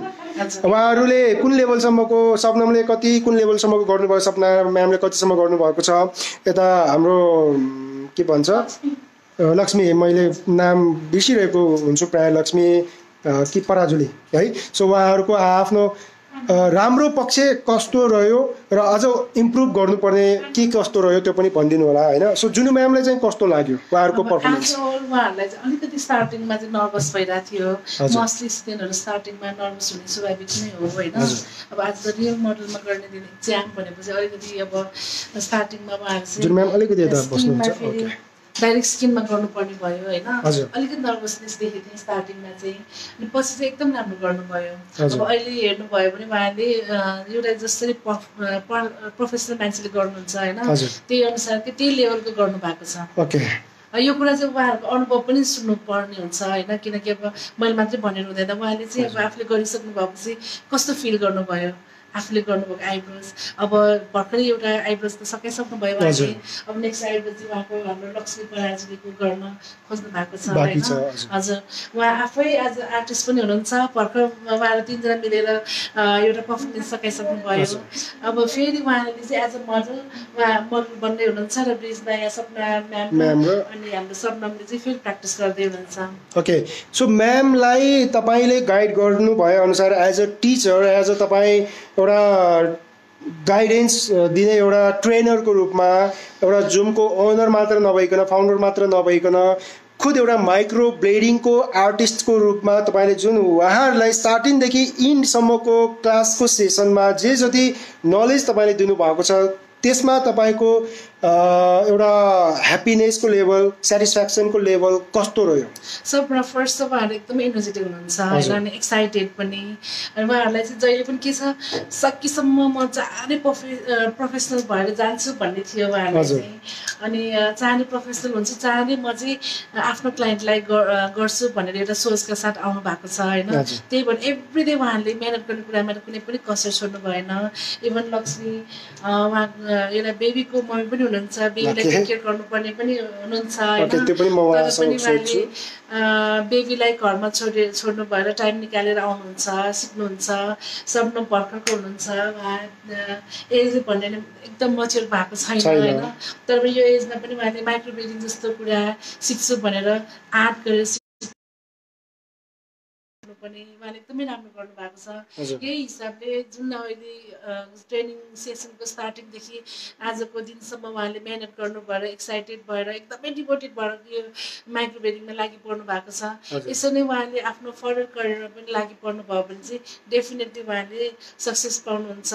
उहाँहरुले कुन लेभलसम्मको सपनाले कति कुन लेभलसम्मको गर्नु भयो, सपना म्यामले कतिसम्म गर्नु भएको छ। यता हाम्रो के भन्छ लक्ष्मी, मैले नाम बिर्सिरहेको हुन्छु प्राय, लक्ष्मी कि पराजुली है। सो उहाँहरुको आफ्नो राम्रो पक्ष कस्तो रह्यो र अझ इम्प्रुभ गर्नुपर्ने के कस्तो रह्यो त्यो पनि भनिदिनु होला हैन। सो जुनु म्यामलाई चाहिँ कस्तो लाग्यो उहाँहरुको परफर्मेन्स? उहाँहरुलाई चाहिँ अलिकति स्टार्टिङमा चाहिँ नर्भस भइरा थियो, मोस्टली स्टुडेन्टहरु स्टार्टिङमा नर्भस हुने स्वाभाविक नै हो हैन। अब आज रियल मोडलमा गर्ने दिन एक्जाम भनेपछि अलिकति अब स्टार्टिङमा उहाँहरु जुनु म्याम अलिकति यता बस्नुहुन्छ, ओके, डाइरेक्ट स्किनमा गर्नुपर्ने भयो होइन। अलिकति नर्भसनेस देखेको थिएँ स्टार्टिङमा चाहिँ, अनि पछि चाहिँ एकदम राम्रो गर्नुभयो। अब अहिले हेर्नुभयो भने उहाँले एउटा जसरी प्रोफेसनल मान्छेले गर्नुहुन्छ होइन त्यही अनुसारकै त्यही लेभलको गर्नुभएको छ। यो कुरा चाहिँ उहाँहरूको अनुभव पनि सुन्नुपर्ने हुन्छ होइन, किनकि अब मैले मात्रै भनेर हुँदैन। उहाँले चाहिँ अब आफूले गरिसक्नु भएपछि कस्तो फिल गर्नुभयो, आफूले गर्नुभएको आइब्रोज, अब भर्खरै एउटा आइब्रोज त सकाइसक्नु भयो उहाँले, अब नेक्स्ट आइब्रोज चाहिँ उहाँको हाम्रो लक्ष्मी पराजुलीको गर्न खोज्नु भएको छ होइन। हजुर, उहाँ आफै आज आर्टिस्ट पनि हुनुहुन्छ, भर्खर उहाँहरू तिनजना मिलेर एउटा पर्फर्मेन्स सकाइसक्नु भयो। अब फेरि उहाँले चाहिँ एज अ मोडल उहाँ मोडल बन्दै हुनुहुन्छ र बिचमा यहाँ सपना म्याम अनि हाम्रो सबनामले चाहिँ फेरि प्र्याक्टिस गर्दै हुनुहुन्छ। ओके, सो म्यामलाई तपाईँले गाइड गर्नु भए अनुसार as a teacher, as a तपाईँ एउटा गाइडेन्स दिने एउटा ट्रेनरको रूपमा, एउटा जुमको ओनर मात्र नभइकन, फाउन्डर मात्र नभइकन, खुद एउटा माइक्रो ब्लेडिङको आर्टिस्टको रूपमा तपाईले जुन उहाँहरूलाई स्टार्टिङदेखि इन्डसम्मको क्लासको सेसनमा जे जति नलेज तपाईले दिनुभएको छ त्यसमा तपाईको एउटा ह्याप्पीनेसको लेभल, सेटिस्फ्याक्सनको लेभल कस्तो रह्यो? सबभन्दा फर्स्ट त उहाँहरू एकदमै एनर्जेटिक हुनुहुन्छ होइन, अनि एक्साइटेड पनि। अनि उहाँहरूलाई चाहिँ जहिले पनि के छ सकिसम्म म चाँडै प्रोफेसनल भएर जान्छु भन्ने थियो उहाँहरूले चाहिँ, अनि चाँडै प्रोफेसनल हुन्छु, चाँडै म चाहिँ आफ्नो क्लाइन्टलाई गर्छु भनेर एउटा सोचका साथ आउनु भएको छ होइन। त्यही भएर एभ्री डे उहाँहरूले मेहनत गर्ने कुरामा कुनै पनि कसर छोड्नु भएन। इभन लक्ष्मी उहाँ एउटा बेबीको मम्मी पनि हुनुहुन्छ, बेबीलाई टेक केयर गर्नुपर्ने पनि हुनुहुन्छ होइन। बेबीलाई घरमा छोड्नु भएर टाइम निकालेर आउनुहुन्छ, सिक्नुहुन्छ। सपना भर्खरको हुनुहुन्छ, उहाँ एज भन्ने एकदम मच्योर भएको छैन होइन, तर यो एजमा पनि उहाँले माइक्रो ब्लेडिङ जस्तो कुरा सिक्छु भनेर आँट गरेर पनि उहाँले एकदमै राम्रो गर्नुभएको छ। यही हिसाबले जुन अहिले ट्रेनिङ सेसनको स्टार्टिङदेखि आजको दिनसम्म उहाँले मेहनत गर्नुभएर, एक्साइटेड भएर, एकदमै डिभोटेड भएर यो माइक्रो ब्लेडिङमा लागि पर्नु भएको छ। यसरी नै उहाँले आफ्नो फर्दर करियरमा पनि लागि पर्नुभयो भने चाहिँ डेफिनेटली उहाँले सक्सेस पाउनुहुन्छ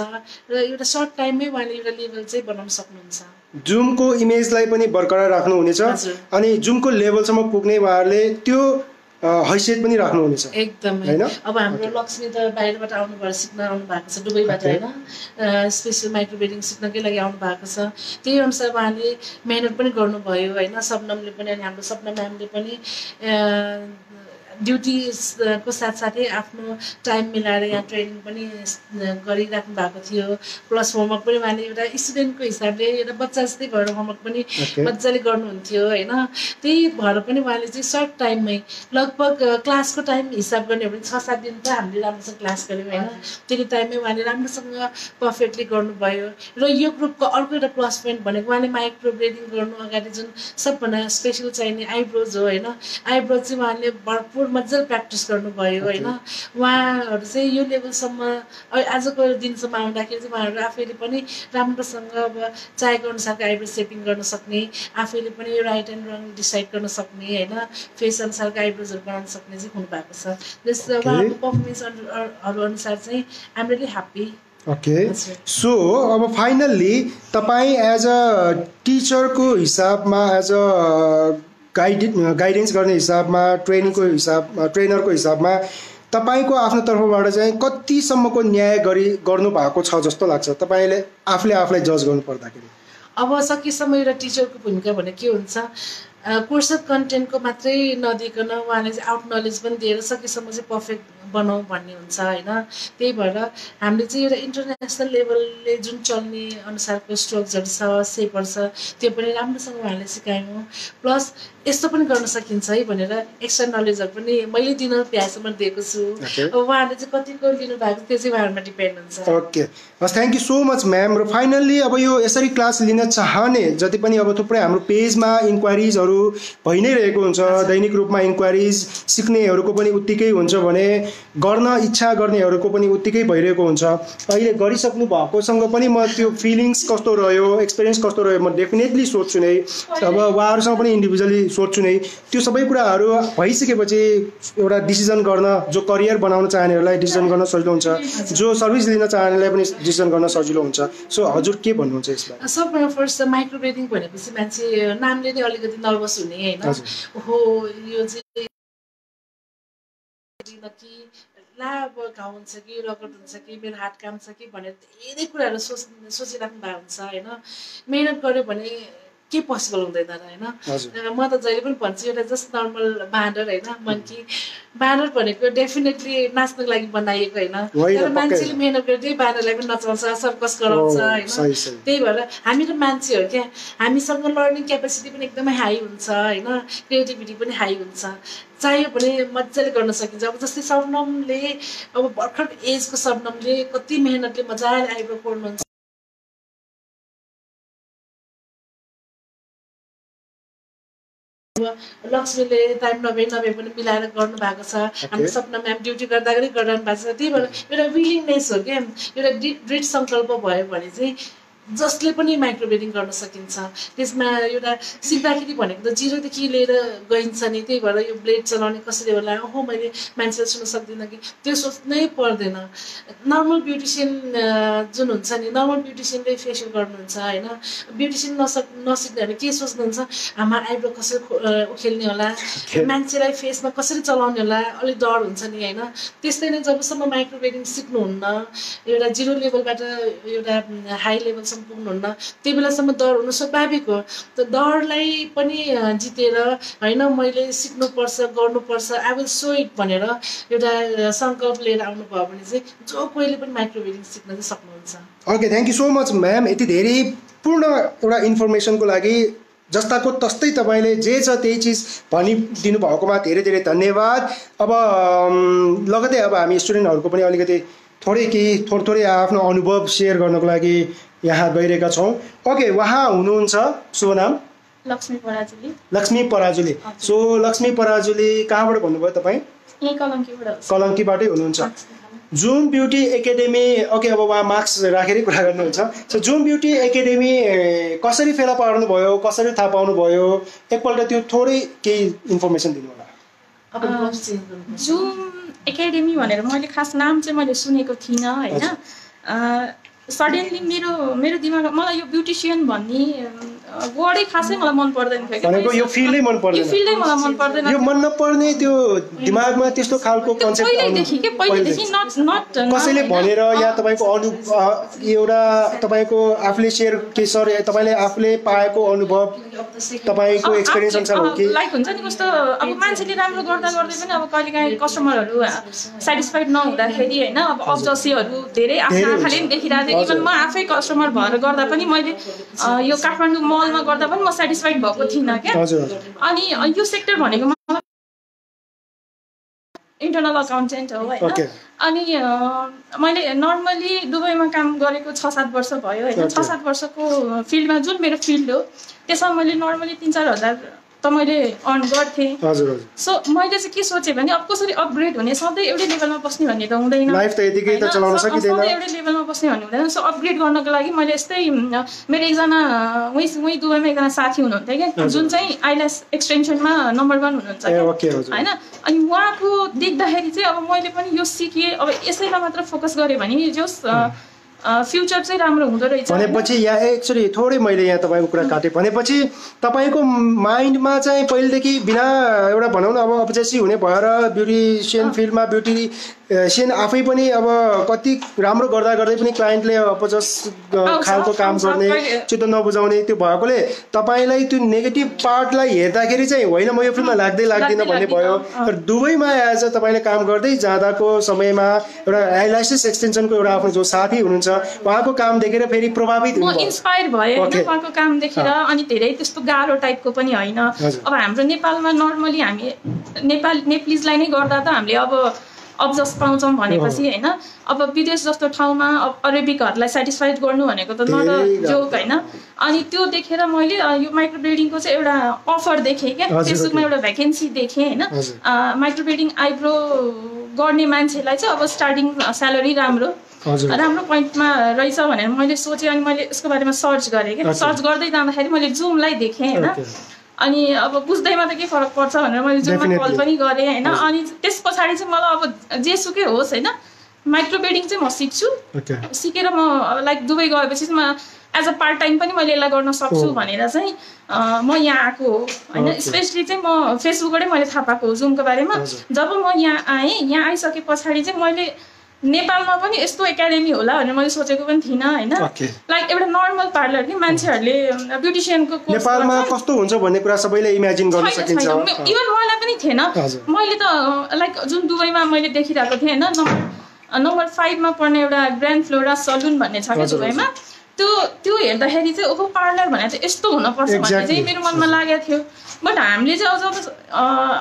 र एउटा सर्ट टाइममै उहाँले एउटा लेभल चाहिँ बनाउन सक्नुहुन्छ। जुमको इमेजलाई पनि बरकरार राख्नुहुनेछ अनि जुमको लेभलसम्म पुग्ने उहाँहरूले त्यो हैसियत पनि राख्नुहुनेछ एकदमै होइन। अब हाम्रो लक्ष्मी त बाहिरबाट आउनुभयो, सिक्न आउनु भएको छ दुबईबाट होइन, स्पेसल माइक्रो ब्लेडिङ सिक्नकै लागि आउनु भएको छ। त्यही अनुसार उहाँले मेहनत पनि गर्नुभयो होइन। सबनमले पनि अनि हाम्रो सपना म्यामले पनि ड्युटीको साथसाथै आफ्नो टाइम मिलाएर यहाँ ट्रेनिङ पनि गरिराख्नु भएको थियो, प्लस होमवर्क पनि उहाँले एउटा स्टुडेन्टको हिसाबले एउटा बच्चा जस्तै भएर होमवर्क पनि मजाले गर्नुहुन्थ्यो होइन। त्यही भएर पनि उहाँले चाहिँ सर्ट टाइममै लगभग क्लासको टाइम हिसाब गर्ने हो भने 6-7 दिन त हामीले राम्रोसँग क्लास गऱ्यौँ होइन, त्यति टाइममै उहाँले राम्रोसँग पर्फेक्टली गर्नुभयो। र यो ग्रुपको अर्को एउटा प्लस पोइन्ट भनेको उहाँले माइक्रो ब्लेडिङ गर्नु अगाडि जुन सबभन्दा स्पेसल चाहिने आइब्रोज हो होइन, आइब्रोज चाहिँ उहाँले भरपूर मजाले प्र्याक्टिस गर्नुभयो होइन। उहाँहरू चाहिँ यो लेभलसम्म आजको दिनसम्म आउँदाखेरि चाहिँ उहाँहरू आफैले पनि राम्रोसँग अब चाहेको अनुसारको आइब्रो सेपिङ गर्न सक्ने, आफैले पनि राइट एन्ड रङ डिसाइड गर्न सक्ने होइन, फेस अनुसारको आइब्रोजहरू बनाउन सक्ने चाहिँ हुनुभएको छ। जस्तो उहाँहरूको पर्फर्मेन्सहरू अनुसार चाहिँ I'm really happy. Okay, so अब फाइनल्ली तपाईँ एज अ टिचरको हिसाबमा, एज अ गाइडेंस गर्ने हिसाबमा ट्रेनरको हिसाबमा तपाईको आफ्नो तर्फबाट चाहिँ कति सम्मको न्याय गरी गर्नु भएको छ जस्तो लाग्छ तपाईले आफूले आफूलाई जज गर्नु पर्दाखेरि? अब सकिसम्म एउटा टिचरको भूमिका भने के हुन्छ, कोर्सर कन्टेन्टको मात्रै नदिकन उहाँले चाहिँ आउट नलेज पनि दिएर सकेसम्म चाहिँ पर्फेक्ट बनाऊ भन्ने हुन्छ हैन। त्यही भएर हामीले चाहिँ एउटा इन्टरनेशनल लेभलले जुन चल्ने अनुसारको स्ट्रक्चर छ सेपर छ त्यो पनि राम्रोसँग उहाँले सिकायौँ, प्लस यस्तो पनि गर्न सकिन्छ है भनेर एक्स्ट्रा नलेजहरु पनि मैले दिन प्यासमा दिएको छु। अब उहाँले चाहिँ कतिको लिनु भएको त्यो चाहिँ उहाँहरुमा डिपेन्ड हुन्छ। ओके, बस thank you so much ma'am. र फाइनली अब यो यसरी क्लास लिन चाहने जति पनि अब थुप्रै हाम्रो पेजमा इन्क्वायरीजहरु भइ नै रहेको हुन्छ, दैनिक रूपमा इन्क्वायरीज सिक्नेहरुको पनि उत्तिकै हुन्छ भने गर्न इच्छा गर्नेहरुको पनि उत्तिकै भइरहेको हुन्छ। अहिले गरिसक्नु भएकोसँग पनि म त्यो फिलिंग्स कस्तो रह्यो, एक्सपीरियन्स कस्तो रह्यो म डेफिनेटली सोध्छु नै। अब उहाँहरुसँग पनि इन्डिभिजुअली सोध्छु नै। त्यो सबै कुराहरु भइसकेपछि एउटा डिसिजन गर्न, जो करियर बनाउन चाहनेहरुलाई डिसिजन गर्न सजिलो हुन्छ, जो सर्भिस लिन चाहनेलाई पनि डिसिजन गर्न सजिलो हुन्छ। सो हजुर के भन्नुहुन्छ यसलाई? सबभन्दा फर्स्ट माइक्रो ब्लेडिङ भनेपछि मान्छे नामले नै अलिकति नर्भस हुने हैन, ओहो यो चाहिँ कि ला घाउ हुन्छ कि रगत हुन्छ कि मेरो हात काम छ कि भनेर धेरै कुराहरू सोचिराख्नु भएको हुन्छ हैन। मेहनत गर्यो भने के पोसिबल हुँदैन हैन। म त जहिले पनि भन्छु एउटा जस्ट नर्मल बाँदर हैन, मनकी बाँदर भनेको डेफिनेटली नाच्नको लागि बनाइएको हैन, तर मान्छेले मेहनत गर्दै बाँदरलाई पनि नचाउँछ सर्कस गराउँछ हैन। त्यही भएर हामी त मान्छेहरु के हामीसँग लर्निङ क्यापेसिटी पनि एकदमै हाई हुन्छ हैन, क्रिएटिभिटी पनि हाई हुन्छ, चाहियो भने मजाले गर्न सकिन्छ। अब जस्तै सबनमले अब भर्खर एजको सबनमले कति मेहनतले मजाले आइब्रो कोर्नुहुन्छ, लक्ष्मीले टाइम नभए पनि मिलाएर गर्नु भएको छ, हाम्रो सपना म्याम ड्युटी गर्दाखेरि गरिरहनु भएको छ। त्यही भएर एउटा विलिङनेस हो के, एउटा दृढ संकल्प भयो भने चाहिँ जसले पनि माइक्रो ब्लेडिङ गर्न सकिन्छ। त्यसमा एउटा सिक्दाखेरि भनेको त जिरोदेखि लिएर गइन्छ नि, त्यही भएर यो ब्लेड चलाउने कसरी होला, ओहो मैले मान्छेलाई सुन्न सक्दिनँ कि त्यो सोच्नै पर्दैन। नर्मल ब्युटिसियन जुन हुन्छ नि, नर्मल ब्युटिसियनले फेसियल गर्नुहुन्छ हैन, ब्युटिसियन नसिक्दाखेरि के सोच्नुहुन्छ, हाम्रो आइब्रो कसरी उखेल्ने होला, मान्छेलाई फेसमा कसरी चलाउने होला, अलिक डर हुन्छ नि हैन। त्यस्तै नै जबसम्म माइक्रो ब्लेडिङ सिक्नुहुन्न, एउटा जिरो लेभलबाट एउटा हाई लेभल पुग्नुहुन्न त्यही बेलासम्म डर हुनु स्वाभाविक हो। त डरलाई पनि जितेर हैन मैले सिक्नुपर्छ गर्नुपर्छ आई विल सो इट भनेर एउटा संकल्प लिएर आउनुभयो भने चाहिँ जो कोहीले पनि माइक्रो ब्लेडिङ सिक्न चाहिँ सक्नुहुन्छ। Okay, thank you so much ma'am. यति धेरै पूर्ण एउटा इन्फर्मेसनको लागि जस्ताको तस्तै तपाईले जे छ त्यही चीज भनि दिनु भएकोमा धेरै धेरै धन्यवाद। अब लगतै अब हामी स्टुडेन्टहरुको पनि अलिकति थोरै आफ्नो अनुभव सेयर गर्नको लागि यहाँ गइरहेका छौँ। ओके, वहाँ हुनुहुन्छ शुभ नाम? लक्ष्मी पराजुली। लक्ष्मी पराजुली। सो लक्ष्मी पराजुली कहाँबाट भन्नुभयो तपाईँ? यही कलंकीबाट। कलंकीबाटै हुनुहुन्छ। जूम ब्यूटी एकेडमी। ओके, अब वहाँ मार्क्स राखेर कुरा गर्नुहुन्छ। सो जूम ब्यूटी एकेडमी कसरी फेला पार्नु भयो, कसरी थाहा पाउनु भयो, एकपल्ट त्यो थोरै केही इन्फर्मेसन दिनु होला। अब जूम एकेडमी भनेर मैले खास नाम चाहिँ मैले सुनेको थिइनँ हैन। सडनली मेरो दिमागमा मलाई यो ब्युटिशियन भन्ने वर्डै खासै मलाई मन पर्दैन थियो, भनेको यो फिल्डै मन पर्दैन, यो फिल्डै मलाई मन पर्दैन, यो मन नपर्ने त्यो दिमागमा त्यस्तो खालको कन्सेप्ट पहिलेदेखि नट कसैले भनेर या तपाईको एउटा तपाईको आफूले शेयर के सर तपाईले आफूले पाएको अनुभव तपाईको एक्सपीरियन्स अनुसार हो कि लाइक हुन्छ नि कस्तो अब मान्छेले राम्रो गर्दै पनि अब कहिलेकाहीँ कस्टमरहरु सटिस्फाइड नहुँदाखेरि हैन, अब अब्जसेहरु धेरै आफ्नो आँखाले पनि देखिरहेको थियो। इभन म आफै कस्टमर भएर गर्दा पनि मैले यो काठमाडौँ मलमा गर्दा पनि म सटिस्फाइड भएको थिइनँ क्या। अनि यो सेक्टर भनेको मलाई इन्टर्नल अकाउन्टेन्ट हो हैन। अनि मैले नर्मली दुबईमा काम गरेको 6-7 वर्ष भयो हैन। 6-7 वर्षको फिल्डमा जुन मेरो फिल्ड हो त्यसमा मैले नर्मली 3-4 हजार त मैले अर्न गर्थेँ। सो मैले चाहिँ के सोचेँ भने अब कसरी अपग्रेड हुने, सधैँ एउटै लेभलमा बस्ने भन्ने त हुँदैन, सधैँ एउटै लेभलमा बस्ने भन्ने हुँदैन। सो अपग्रेड गर्नको लागि मैले यस्तै मेरो एकजना उहीँ दुबईमा एकजना साथी हुनुहुन्थ्यो क्या, जुन चाहिँ आइल्यास एक्सटेन्सनमा नम्बर 1 हुनुहुन्छ होइन। अनि उहाँको देख्दाखेरि चाहिँ अब मैले पनि यो सिकेँ, अब यसैमा मात्र फोकस गरेँ भने जस फ्युचर चाहिँ राम्रो हुँदो रहेछ भनेपछि यहाँ एक्चुअली थोरै मैले यहाँ तपाईको कुरा काटे भनेपछि तपाईको माइन्डमा चाहिँ पहिलेदेखि बिना एउटा भनौँ न अब अब्जेसी हुने भएर ब्युटिशियन फिल्डमा ब्युटिशियन आफै पनि अब कति राम्रो गर्दा गर्दै पनि क्लाइन्टले अब जस्ट खालको काम गर्ने चित्त नबुझाउने त्यो भएकोले तपाईलाई त्यो नेगेटिभ पार्टलाई हेर्दाखेरि चाहिँ होइन म यो फिल्ममा लाग्दै लाग्दिन भन्ने भयो तर दुबईमा एज तपाईले काम गर्दै जाँदाको समयमा एउटा एलाइसिस एक्सटेन्सनको एउटा आफ्नो जो साथी हुनुहुन्छ वहाँको काम देखेर फेरि प्रभावित म इन्स्पायर भए हैन वहाँको काम देखेर अनि धेरै त्यस्तो गाह्रो टाइपको पनि हैन अब हाम्रो नेपालमा नर्मली हामी नेपालीजलाई नै गर्दा त हामीले अब जस्ट पाउँछौं भनेपछि हैन अब विदेश जस्तो ठाउँमा अरेबिकहरुलाई सटिस्फाइड गर्नु भनेको त नट जोक हैन अनि त्यो देखेर मैले यो माइक्रो ब्लेडिङको चाहिँ एउटा अफर देखेँ के फेसबुकमा एउटा भ्याकेन्सी देखेँ हैन माइक्रो ब्लेडिङ आइब्रो गर्ने मान्छेलाई चाहिँ अब स्टार्टिङ स्यालेरी राम्रो पोइन्टमा रहेछ भनेर मैले सोचे अनि मैले यसको बारेमा सर्च गरेँ के सर्च गर्दै जाँदाखेरि मैले जुमलाई देखेँ हैन अनि अब बुझ्दैमा त के फरक पर्छ भनेर मैले जुममा कल पनि गरे हैन अनि त्यसपछि चाहिँ मलाई अब जेसुकै होस् हैन माइक्रो ब्लेडिङ चाहिँ म सिक्छु सिकेर म लाइक दुबई गएपछि म एज अ पार्ट टाइम पनि मैले यसलाई गर्न सक्छु भनेर चाहिँ म यहाँ आएको हो हैन स्पेशली चाहिँ म फेसबुकबाटै मैले थाहा पाएको हो जुमको बारेमा जब म यहाँ आएँ यहाँ आइसकेपछि चाहिँ मैले नेपालमा पनि यस्तो एकाडेमी होला भनेर मैले सोचेको पनि थिइनँ हैन लाइक एउटा नर्मल पार्लर के मान्छेहरुले ब्युटिशियनको कोर्स नेपालमा कस्तो हुन्छ भन्ने कुरा सबैले इमेजिन गर्न सकिन्छ इभन मलाई पनि थिएन मैले त लाइक जुन दुबईमा मैले देखिरहेको थिएँ हैन नम्बर 5 मा पर्ने एउटा ग्रान्ड फ्लोरा सलून भन्ने छ के दुबईमा त्यो त्यो हेर्दाखेरि चाहिँ ओहो पार्लर भने चाहिँ यस्तो हुन पर्छ भन्ने चाहिँ मेरो मनमा लागेको थियो बट हामीले चाहिँ अझ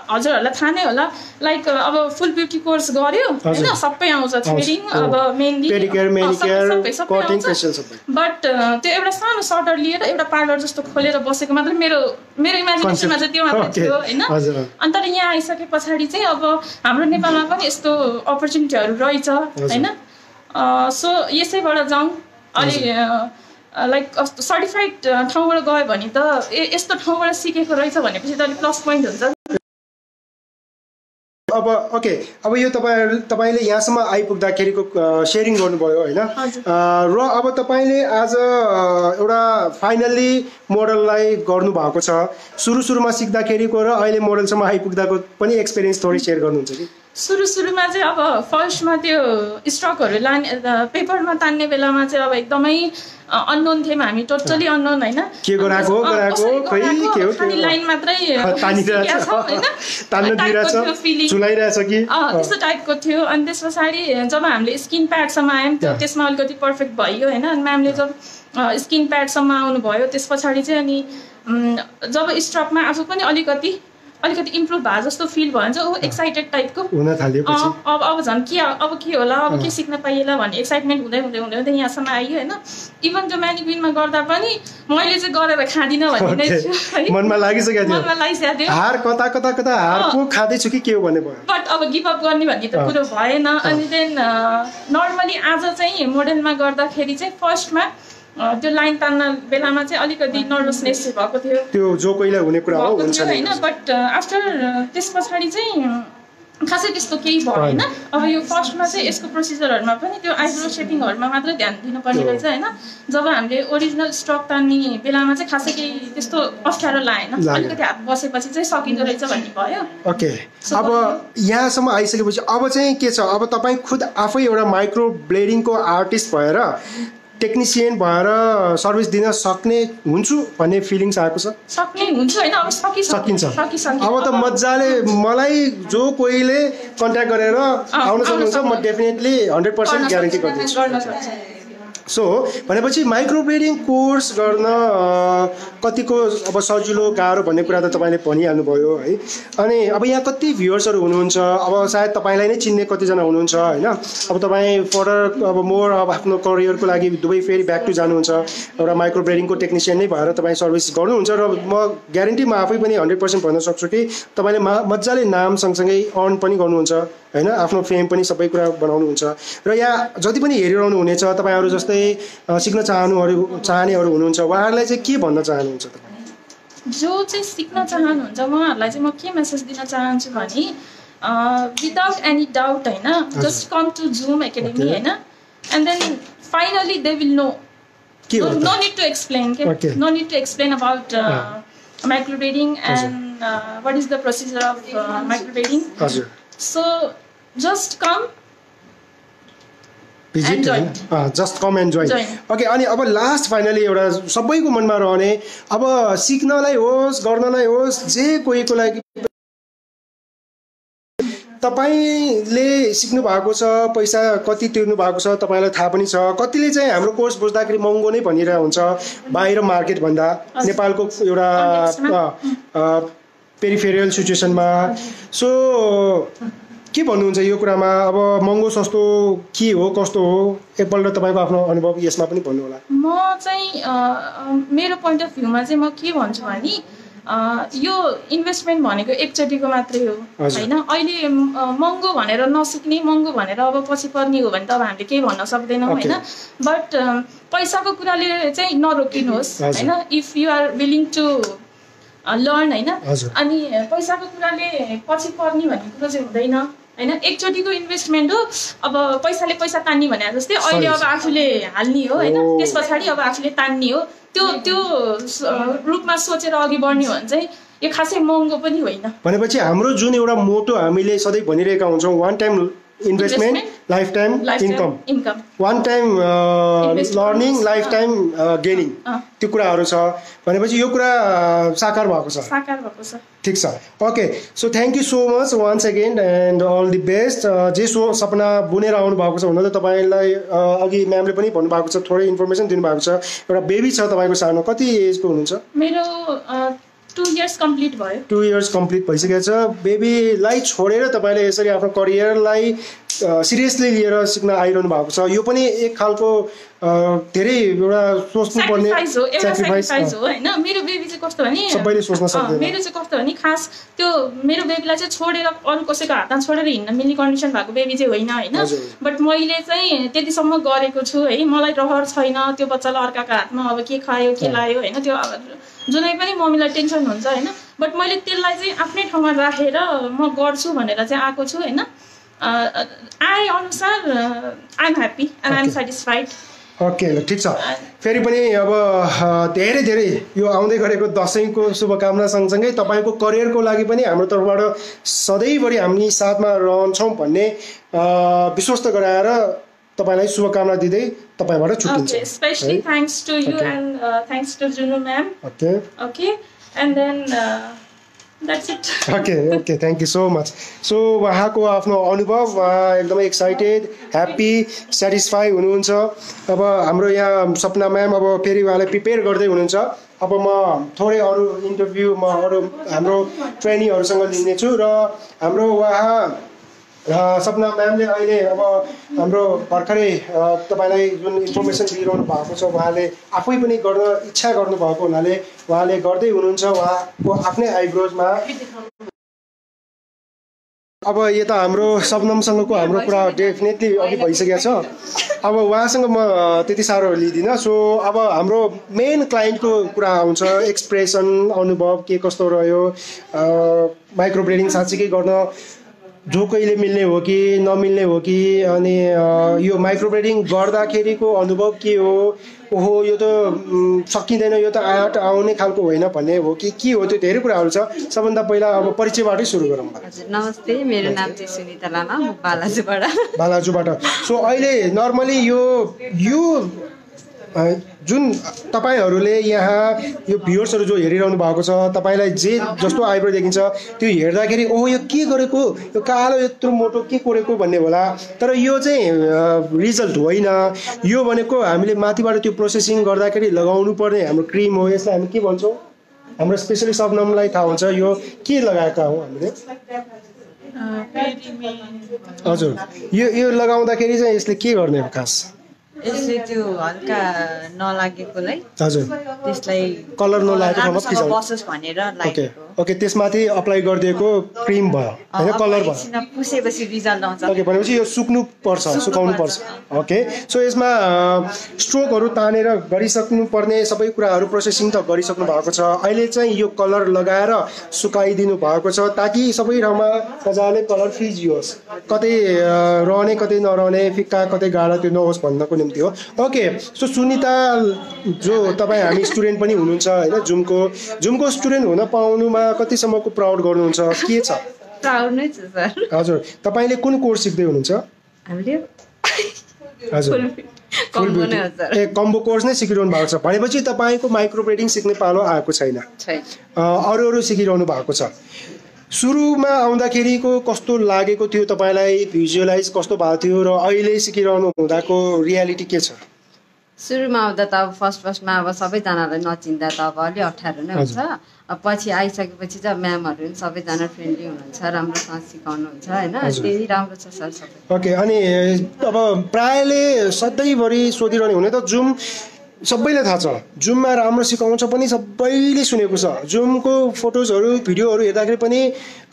हजुरहरुलाई थाहा नै होला लाइक अब फुल ब्युटी कोर्स गर्यो हैन सबै आउँछ थ्रेडिङ अब mehndi pedicure manicure cutting facial सबै बट त्यो एउटा सानो सर्टर लिएर एउटा पार्लर जस्तो खोलेर बसेको मात्र मेरो इमेजिनेसनमा चाहिँ त्यो मात्र थियो हैन अनि तर यहाँ आइसकेपछि चाहिँ अब हाम्रो नेपालमा पनि यस्तो अपर्च्युनिटीहरु रहेछ हैन सो यसैबाट जाउँ अनि लाइक सर्टिफाइड ठाउँबाट गयो भने त यस्तो ठाउँबाट सिकेको रहेछ भनेपछि त अलि प्लस पोइन्ट हुन्छ अब ओके अब यो तपाईले यहाँसम्म आइपुग्दाखेरिको शेयरिङ गर्नुभयो हैन र अब तपाईले आज एउटा फाइनल्ली मोडललाई गर्नु भएको छ सुरुमा सिक्दाखेरिको र अहिले मोडलसम्म आइपुग्दाको पनि एक्सपीरियन्स थोरै शेयर गर्नुहुन्छ कि सुरुमा चाहिँ अब फर्स्टमा त्यो स्टकहरु लाने पेपरमा तान्ने बेलामा चाहिँ अब एकदमै अननोन थियौँ हामी टोटली अननोन हैन के गराको खै के हो त्यो लाइन मात्रै तानिरहेछ हैन तान्न दिइरहेछ झुलाइरहेछ कि त्यस्तो टाइपको थियो अनि त्यसपछि जब हामीले स्किन प्याडसम्म आयौं त्यसमा अलिकति पर्फेक्ट भयो हैन अनि म्यामले जब स्किन प्याडसम्म आउनु भयो त्यसपछि चाहिँ अनि जब स्ट्रपमा आफू पनि अलिकति इम्प्रुभ भए जस्तो फिल भयो चाहिँ एक्साइटेड टाइपको हुन थालेपछि अब झन् के होला अब के सिक्न पाइएला भन्ने एक्साइटमेन्ट हुँदै यहाँसम्म आइयो हैन इभन त्यो म्यानिक्विनमा गर्दा पनि मैले चाहिँ गरेर खादिन भन्ने थियो मनमा लागिसक्यो हार कता हारको खादैछु कि के हो भन्ने भयो बट अब गिभ अप गर्ने भन्ने त पुरो भएन अनि देन नर्मली आज चाहिँ मोडलमा गर्दाखेरि चाहिँ फर्स्टमा त्यो लाइन तान्न बेलामा चाहिँ अलिकति नर्भसनेस भएको थियो त्यो जो कोहीलाई हुने कुरा हो हुन्छ हैन बट आफ्टर त्यसपछि चाहिँ खासै त्यस्तो केही भएन अब यो फर्स्टमा चाहिँ यसको प्रोसिजरहरुमा पनि त्यो आइब्रो शेपिङहरुमा मात्र ध्यान दिनुपर्ने रहेछ हैन जब हामीले ओरिजिनल स्ट्रक तान्ने बेलामा चाहिँ खासै केही त्यस्तो अप्ठ्यारो लागेन अलिकति हात बसेपछि चाहिँ सकिँदो रहेछ भन्ने भयो ओके अब यहाँसम्म आइसकेपछि अब चाहिँ के छ अब तपाई खुद आफै एउटा माइक्रो ब्लेडिङको आर्टिस्ट भएर टेक्निशियन भएर सर्भिस दिन सक्ने हुन्छु भन्ने फिलिङ्स आएको छ सक्ने हुन्छु हैन अब सकिन्छ अब त मज्जाले मलाई जो कोहीले कन्ट्याक्ट गरेर आउन सक्नुहुन्छ म डेफिनेटली 100% ग्यारेन्टी गर्छु सो भनेपछि माइक्रो ब्लेडिङ कोर्स गर्न कतिको अब सजिलो गाह्रो भन्ने कुरा त तपाईले भनिहाल्नु भयो है अनि अब यहाँ कति भ्युअर्सहरु हुनुहुन्छ अब सायद तपाईलाई नै चिन्ने कतिजना हुनुहुन्छ हैन अब तपाई फर्दर अब मोर अब आफ्नो करियरको लागि दुबई फेरि ब्याक टु जानुहुन्छ एउटा माइक्रो ब्लेडिङको टेक्निशियन नै भएर तपाई सर्भिस गर्नुहुन्छ र म ग्यारेन्टी म आफै पनि 100% भन्न सक्छु कि तपाईले मज्जाले नाम सँगसँगै अर्न पनि गर्नुहुन्छ हैन आफ्नो फेम पनि सबै कुरा बनाउनुहुन्छ र यहाँ जति पनि हेरिरहनु हुनेछ तपाईहरु जस्तै सिक्न चाहनेहरु हुनुहुन्छ उहाँहरुलाई चाहिँ के भन्न चाहनुहुन्छ तपाईँ जो चाहिँ सिक्न चाहनुहुन्छ उहाँहरुलाई चाहिँ म के मेसेज दिन चाहन्छु भने विदाउट एनी डाउट हैन just come to Zoom academy हैन and then finally they will know. No need to explain. Okay? Okay. No need to explain about micro blading and what is the procedure of micro blading. So just come. Visit just come and join. Okay, अनि अब last finally एउटा सबैको मनमा रहने अब सिक्नलाई होस् गर्नलाई होस् जे कोहीको लागि तपाईले सिक्नु भएको छ पैसा कति तिर्नु भएको छ तपाईलाई थाहा पनि छ कतिले चाहिँ हाम्रो कोर्स बुझ्दाखेरि महँगो नै भनिरहेको हुन्छ बाहिर मार्केट भन्दा नेपालको एउटा पेरिफेरियल सिचुएसनमा सो के भन्नुहुन्छ यो कुरामा अब महँगो सस्तो के हो कस्तो हो एकपल्ट तपाईको आफ्नो अनुभव यसमा पनि भन्नु होला म चाहिँ मेरो पोइन्ट अफ भ्यूमा चाहिँ म के भन्छु भने यो इन्भेस्टमेन्ट भनेको एकचोटिको मात्रै हो हैन अहिले महँगो भनेर नसिक्ने महँगो भनेर अब पछि पर्ने हो भने त अब हामीले के भन्न सक्दैनौं हैन बट पैसाको कुराले चाहिँ नरोकिनुहोस् हैन if you are willing to learn हैन अनि पैसाको कुराले पछि पर्ने भन्ने कुरा चाहिँ हुँदैन हैन एकचोटिको इन्भेस्टमेन्ट हो अब पैसाले पैसा तान्ने भने जस्तै अहिले अब आफूले हाल्ने हो हैन त्यसपछि अब आफूले तान्ने हो त्यो त्यो रुपमा सोचेर अघि बढ्ने हो भने चाहिँ यो खासै महँगो पनि होइन भनेपछि हाम्रो जुन एउटा मोटो हामीले सधैँ भनिरहेका हुन्छौँ one time investment lifetime income one time learning lifetime gaining त्यो कुराहरु छ भनेपछि यो कुरा साकार भएको छ ठीक छ okay so thank you so much once again and all the best जे सो सपना बुनेर आउनु भएको छ भन्नु त तपाईलाई अघि म्यामले पनि भन्नु भएको छ थोरै इन्फर्मेसन दिनु भएको छ एउटा बेबी छ तपाईको सानो कति एजको हुनुहुन्छ मेरो 2 इयर्स कम्प्लिट भयो 2 इयर्स कम्प्लिट भइसकेछ बेबीलाई छोडेर तपाईले यसरी आफ्नो करियरलाई सिरियसली लिएर सिक्न आइरहनु भएको छ यो पनि एक खालको धेरै एउटा सोच्नु पर्ने स्याक्रिफाइस हो हैन मेरो बेबी चाहिँ कस्तो भने सबैले सोच्न सक्दैन मेरो चाहिँ कस्तो भने खास त्यो मेरो बेबीलाई चाहिँ छोडेर अरू कसैको हातमा छोडेर हिन्न मिल्ने कन्डिसन भएको बेबी चाहिँ होइन हैन बट मैले चाहिँ त्यतिसम्म गरेको छु है मलाई रहर छैन त्यो बच्चालाई अर्काको हातमा अब के खायो के लायो हैन त्यो जुनै पनि मम्मीलाई टेन्सन हुन्छ हैन बट मैले त्यसलाई चाहिँ आफ्नै ठाउँमा राखेर म गर्छु भनेर चाहिँ आएको छु हैन आए अनुसार I am happy and I am satisfied okay ठीक छ फेरि पनि अब धेरै धेरै यो आउँदै गरेको दशैंको शुभकामना सँगसँगै तपाईको करियरको लागि पनि हाम्रो तर्फबाट सधैँभरि हामी साथमा रहन्छौं भन्ने विश्वस्त गराएर तपाईलाई शुभकामना दिदै तपाईबाट छुट्टिन्छु okay specially thanks to you and thanks to Junu ma'am okay okay and then that's it okay okay thank you so much so वहाको आफ्नो अनुभव एकदमै एक्साइटेड ह्यापी सटिस्फाई हुनुहुन्छ अब हाम्रो यहाँ सपना म्याम अब फेरि उहाँलाई प्रिपेयर गर्दै हुनुहुन्छ अब म थोरै अरु इन्टरभ्यु म अरु हाम्रो ट्रेनीहरुसँग लिनेछु र हाम्रो वहा सपना म्यामले अहिले अब हाम्रो भर्खरै तपाईलाई जुन इन्फर्मेसन दिइरहनु भएको छ उहाँले आफै पनि गर्न इच्छा गर्नुभएको हुनाले उहाँले गर्दै हुनुहुन्छ उहाँको आफ्नै आइब्रोजमा अब यो त हाम्रो सपनामसँगको हाम्रो कुरा डेफिनेटली अघि भइसकेको छ अब उहाँसँग म त्यति साह्रो लिदिनँ सो अब हाम्रो मेन क्लाइन्टको कुरा आउँछ एक्सप्रेसन अनुभव के कस्तो रह्यो माइक्रो ब्लेडिङ साँच्चीकै गर्न जो कहिले मिल्ने हो कि नमिल्ने हो कि अनि यो माइक्रो ब्लेडिङ गर्दाखेरिको अनुभव के हो ओहो यो त सकिँदैन यो त आँट आउने खालको होइन भन्ने हो कि के हो त्यो धेरै कुराहरु छ सबभन्दा पहिला अब परिचयबाटै सुरु गरौँ हजुर नमस्ते मेरो नाम चाहिँ सुनिता लामा म बालाजुबाट सो अहिले नर्मली यो जुन तपाईहरुले यहाँ यो भ्युअर्सहरु जो हेरिरहनु भएको छ तपाईलाई जे जस्तो आइब्रो देखिन्छ त्यो हेर्दाखेरि ओहो यो के गरेको यो कालो यत्रो मोटो के कोरेको भन्ने होला तर यो चाहिँ रिजल्ट होइन यो भनेको हामीले माथिबाट त्यो प्रोसेसिङ गर्दाखेरि लगाउनु पर्ने हाम्रो क्रीम हो यसलाई हामी के भन्छौं हाम्रो स्पेशली सबनमलाई थाहा हुन्छ यो के लगाएका हो हामीले हजुर यो लगाउँदाखेरि चाहिँ यसले के गर्ने हो खास यसले त्यो हल्का नलागेकोलाई हजुर त्यसलाई कलर नलागेको बसोस् भनेर लाइक ओके त्यसमाथि अप्लाई गर्दिएको क्रीम भयो हैन कलर भयो किन पुसेपछि रिजल्ट आउँछ ओके भनेपछि यो सुक्नु पर्छ सुकाउनु पर्छ ओके सो यसमा स्ट्रोकहरु तानेर गरिसक्नु पर्ने सबै कुराहरु प्रोसेसिङ त गरिसक्नु भएको छ अहिले चाहिँ यो कलर लगाएर सुकाइदिनु भएको छ ताकि सबै ठाउँमा सजाले कलर फ्रीज होस् कतै रहने कतै नरहने फिक्का कतै गाडा त्यो नहोस् भन्नको निम्ति हो ओके सो सुनिता जो तपाई हामी स्टुडेन्ट पनि हुनुहुन्छ हैन जुमको स्टुडेन्ट हुन पाउनुमा कति सम्मको प्राउड गर्नुहुन्छ के छ प्राउड नै छ सर हजुर तपाईले कुन कोर्स सिक्दै हुनुहुन्छ हामीले हजुर कम्बो नै हजुर ए कम्बो कोर्स नै सिकिरहनु भएको छ भनेपछि तपाईको माइक्रो ब्लेडिङ सिक्ने पालो आएको छैन छैन अरु सिकिरहनु भएको छ सुरुमा आउँदाखेरिको कस्तो लागेको थियो तपाईलाई भिजुअलाइज कस्तो भएको थियो र अहिले सिकिरहनु हुँदाको रियालिटी के छ सुरुमा आउँदा त अब फर्स्टमा अब सबैजनालाई नचिन्दा त अब अलि अप्ठ्यारो नै हुन्छ अब पछि आइसकेपछि त म्यामहरु नि सबैजना फ्रेन्डली हुनुहुन्छ राम्रोसँग सिकाउनुहुन्छ हैन त्यही राम्रो छ सर सबै ओके अनि अब प्रायले सधैँभरि सोधिरहने हुने त जुम सबैले थाहा छ जुममा राम्रो सिकाउँछ पनि सबैले सुनेको छ जुमको फोटोजहरु भिडियोहरु हेर्दाखेरि पनि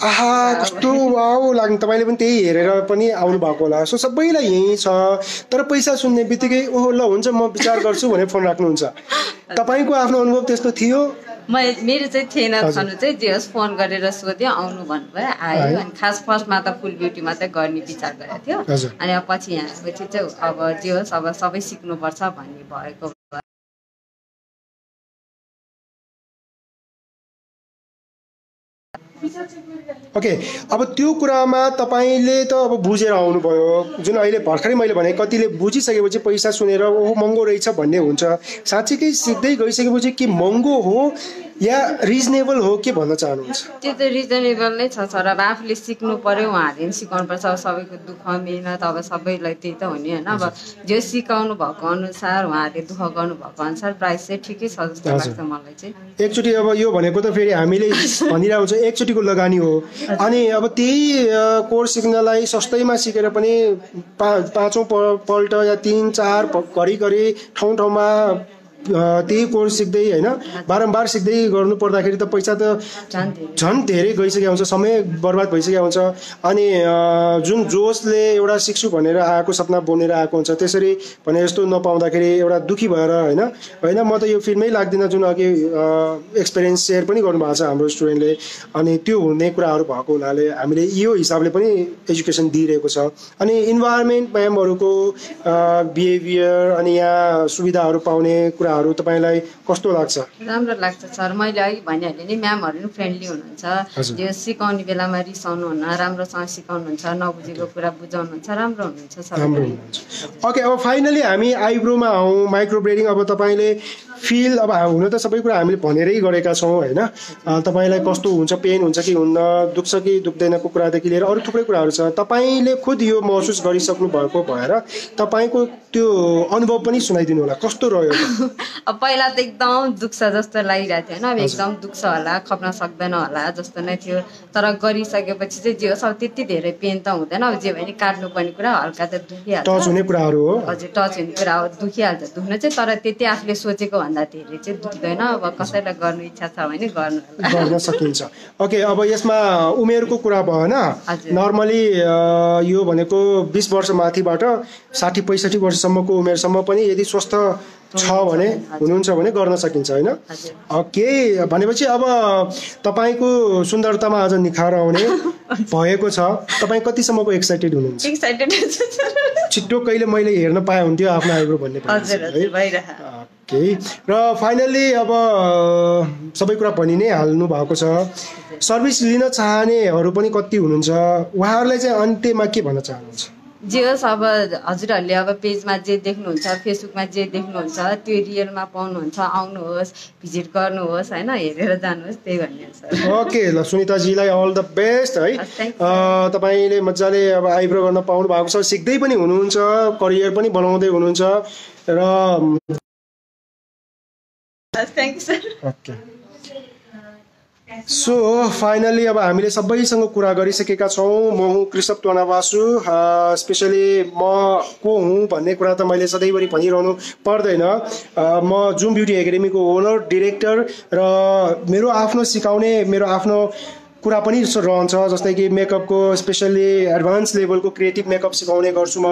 आहा कस्तो वाउ लाग्ने तपाईले पनि त्यही हेरेर पनि आउनु भएको होला सो सबैलाई यही छ तर पैसा सुन्नेबित्तिकै ओहो ल हुन्छ म विचार गर्छु भने फोन राख्नुहुन्छ तपाईको आफ्नो अनुभव त्यस्तो थियो मेरो चाहिँ थिएन छनु चाहिँ जस फोन गरेर सोध्यो आउनु भन्नुभयो आयो अनि खास फर्स्टमा त फुल ब्युटीमा चाहिँ गर्ने विचार गरेको थियो अनि पछि यहाँपछि चाहिँ अब जस अब सबै सिक्नु पर्छ भन्ने भएको ओके अब त्यो कुरामा तपाईले त अब बुझेर आउनु भयो जुन अहिले भर्खरै मैले भने कतिले बुझिसकेपछि पैसा सुनेर ओ महँगो रहेछ भन्ने हुन्छ साच्चै सिक्दै गइसकेपछि के महँगो हो या रिजनेबल हो के भन्न चाहनुहुन्छ त्यो त रिजनेबल नै छ सर अब आफूले सिक्नु पर्यो उहाँहरुले पनि सिकाउनु पर्छ सबैको दुख मेहनत अब सबैलाई त्यही त हुने हैन अब जे सिकाउनु भएको अनुसार उहाँहरुले दुख गर्नु भएको अनुसार प्राइस चाहिँ ठिकै छ जस्तो लाग्छ मलाई चाहिँ एकचोटी अब यो भनेको त फेरि हामीले भनिरहेको छ एकचोटीको लगानी हो अनि अब त्यही कोर्स सिक्नलाई सस्तैमा सिकेर पनि पाँचौं पल्ट या 3-4 घरी-घरी ठाउँ-ठाउँमा त्यही कोर्स सिक्दै हैन बारम्बार सिक्दै गर्नु पर्दाखेरि त पैसा त झन् धेरै गइसक्या हुन्छ समय बर्बाद भइसक्या हुन्छ अनि जुन जोशले एउटा सिक्छु भनेर आएको सपना बोनेर आएको हुन्छ त्यसरी भने जस्तो नपाउँदाखेरि एउटा दुखी भएर हैन हैन म त यो फिल्मै लाग्दिन जुन अघि एक्सपीरियन्स शेयर पनि गर्नु भएको छ हाम्रो स्टुडेन्टले अनि त्यो हुने कुराहरु भएको हुनाले हामीले यो हिसाबले पनि एजुकेसन दिइरहेको छ अनि इन्भाइरोमेन्ट म्यामहरुको बिहेभियर अनि यहाँ सुविधाहरु पाउने हरु तपाईलाई कस्तो लाग्छ राम्रो लाग्छ सर मैले अघि भनिहाले नि म्यामहरु नि फ्रेन्डली हुनुहुन्छ जे सिकाउने बेलामा रिसाउनु हुन्न राम्रोसँग सिकाउनुहुन्छ नबुझेको कुरा बुझाउनुहुन्छ राम्रो हुनुहुन्छ सबै ओके अब फाइनली हामी आइब्रोमा आउ माइक्रो ब्लेडिङ अब तपाईले फिल अब हुन त सबै कुरा हामीले भनेरै गरेका छौं हैन तपाईलाई कस्तो हुन्छ पेन हुन्छ कि हुन्न दुख्छ कि दुख्दैनको कुरादेखि लिएर अरु थुप्रै कुराहरु छ तपाईले खुद यो महसुस गरिसक्नु भएको भएर तपाईको त्यो अनुभव पनि सुनाइदिनु होला कस्तो रह्यो अब पहिला त एकदम दुख्छ जस्तो लागिरहेथ्यो हैन अब एकदम दुख्छ होला खप्न सक्दैन होला जस्तो नै थियो तर गरिसकेपछि चाहिँ जे होस् अब त्यति धेरै पेन त हुँदैन अब जे भने काट्नु पर्ने कुरा हल्का त दुखिहाल्छ टच हुने कुराहरु हो हजुर टच हुने कुरा हो दुखिहाल्छ दुख्न चाहिँ तर त्यति आफूले सोचेको भन्दा धेरै चाहिँ दुख्दैन अब कसैलाई गर्न इच्छा छ भने गर्न सकिन्छ ओके अब यसमा उमेरको कुरा भयो हैन नर्मली यो भनेको 20 वर्ष माथिबाट 60-65 वर्षसम्मको उमेरसम्म पनि यदि स्वस्थ छ भने हुनुहुन्छ भने गर्न सकिन्छ हैन ओके भनेपछि अब तपाईको सुन्दरतामा आज निखार आउने भएको छ तपाई कति सम्मको एक्साइटेड हुनुहुन्छ एक्साइटेड छु छिटो कहिले मैले हेर्न पाए हुन्थ्यो आफ्नो आइब्रो भन्ने हजुर हजुर भइरहा ओके र फाइनली अब सबै कुरा भनि नै हाल्नु भएको छ सर्भिस लिन चाहनेहरु पनि कति हुनुहुन्छ उहाँहरुलाई चाहिँ अन्त्यमा के भन्न चाहनुहुन्छ जे होस् अब हजुरहरुले अब पेजमा जे देख्नुहुन्छ फेसबुकमा जे देख्नुहुन्छ त्यो रियलमा पाउनुहुन्छ आउनुहोस् भिजिट गर्नुहोस् हैन हेरेर जानुहोस् त्यही भन्ने सर ओके ल सुनिता जीलाई ऑल द बेस्ट है तपाईले मज्जाले अब आइब्रो गर्न पाउनु भएको छ सिक्दै पनि हुनुहुन्छ करियर पनि बनाउँदै हुनुहुन्छ र thank you sir okay so finally अब हामीले सबैसँग कुरा गरिसकेका छौँ। म हुँ कृष्ण टोनावासु। स्पेसली म को हुँ भन्ने कुरा त मैले सधैँभरि भनिरहनु पर्दैन। म जूम ब्यूटी एकेडमीको ओनर डिरेक्टर र मेरो आफ्नो सिकाउने मेरो आफ्नो कुरा पनि रहन्छ, जस्तै कि मेकअपको स्पेसली एडभान्स लेभलको क्रिएटिभ मेकअप सिकाउने गर्छु। म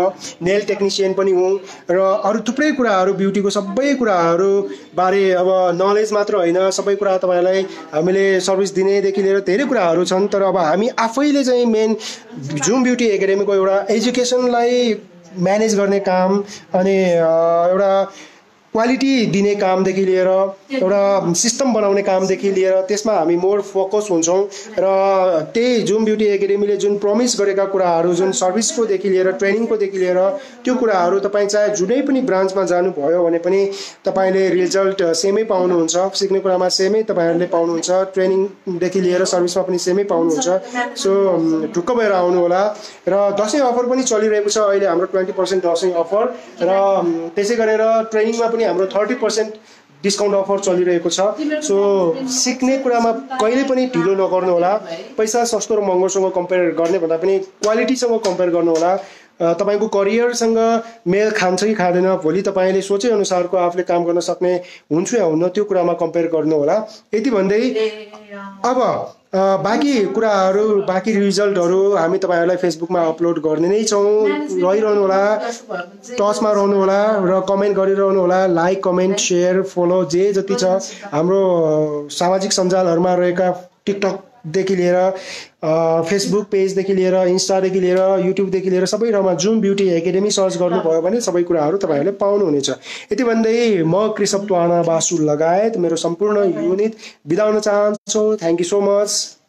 नेल टेक्निसियन पनि हुँ र अरू थुप्रै कुराहरू, ब्युटीको सबै कुराहरू बारे अब नलेज मात्र होइन, सबै कुरा तपाईलाई हामीले सर्भिस दिनेदेखि लिएर धेरै कुराहरू छन्। तर अब हामी आफैले चाहिँ मेन जूम ब्यूटी एकेडमीको एउटा एजुकेसनलाई म्यानेज गर्ने काम अनि एउटा क्वालिटी दिने कामदेखि लिएर एउटा सिस्टम बनाउने कामदेखि लिएर त्यसमा हामी मोर फोकस हुन्छौँ। र त्यही जुम ब्युटी एकेडमीले जुन प्रमिस गरेका कुराहरू, जुन सर्भिसकोदेखि लिएर ट्रेनिङकोदेखि लिएर त्यो कुराहरू तपाईँ चाहे जुनै पनि ब्रान्चमा जानुभयो भने पनि तपाईँले रिजल्ट सेमै पाउनुहुन्छ। सिक्ने कुरामा सेमै तपाईँहरूले पाउनुहुन्छ, ट्रेनिङदेखि लिएर सर्भिसमा पनि सेमै पाउनुहुन्छ। सो ढुक्क भएर आउनुहोला। र दसैँ अफर पनि चलिरहेको छ अहिले हाम्रो 20% दसैँ अफर, र त्यसै गरेर ट्रेनिङमा पनि हाम्रो 30% डिस्काउन्ट अफर चलिरहेको छ। सो सिक्ने कुरामा कहिले पनि ढिलो नगर्नु होला। पैसा सस्तो र महँगोसँग कम्पेयर गर्ने भन्दा पनि क्वालिटीसँग कम्पेयर गर्नुहोला। तपाईको करियरसँग मेल खान्छ कि खाँदैन, भोलि तपाईले सोचे अनुसारको आफूले काम गर्न सक्ने हुन्छ या हुन्न, त्यो कुरामा कम्पेयर गर्नु होला। यति भन्दै अब बाकी कुराहरू, बाकी रिजल्टहरू हामी तपाईहरुलाई फेसबुकमा अपलोड गर्ने नै छौँ। रहिरहनु होला, टचमा रहनु होला र कमेन्ट गरिरहनु होला। लाइक, कमेन्ट, शेयर, फलो जे जति छ हाम्रो सामाजिक सञ्जालहरुमा रहेका टिकटकदेखि लिएर फेसबुक पेजदेखि लिएर इन्स्टादेखि लिएर युट्युबदेखि लिएर सबै ठाउँमा जुम ब्युटी एकेडमी सर्च गर्नुभयो भने सबै कुराहरू तपाईँहरूले पाउनुहुनेछ। यति भन्दै म कृष्ण टोनावासु लगायत मेरो सम्पूर्ण युनिट बिदा हुन चाहन्छु। Thank you so much.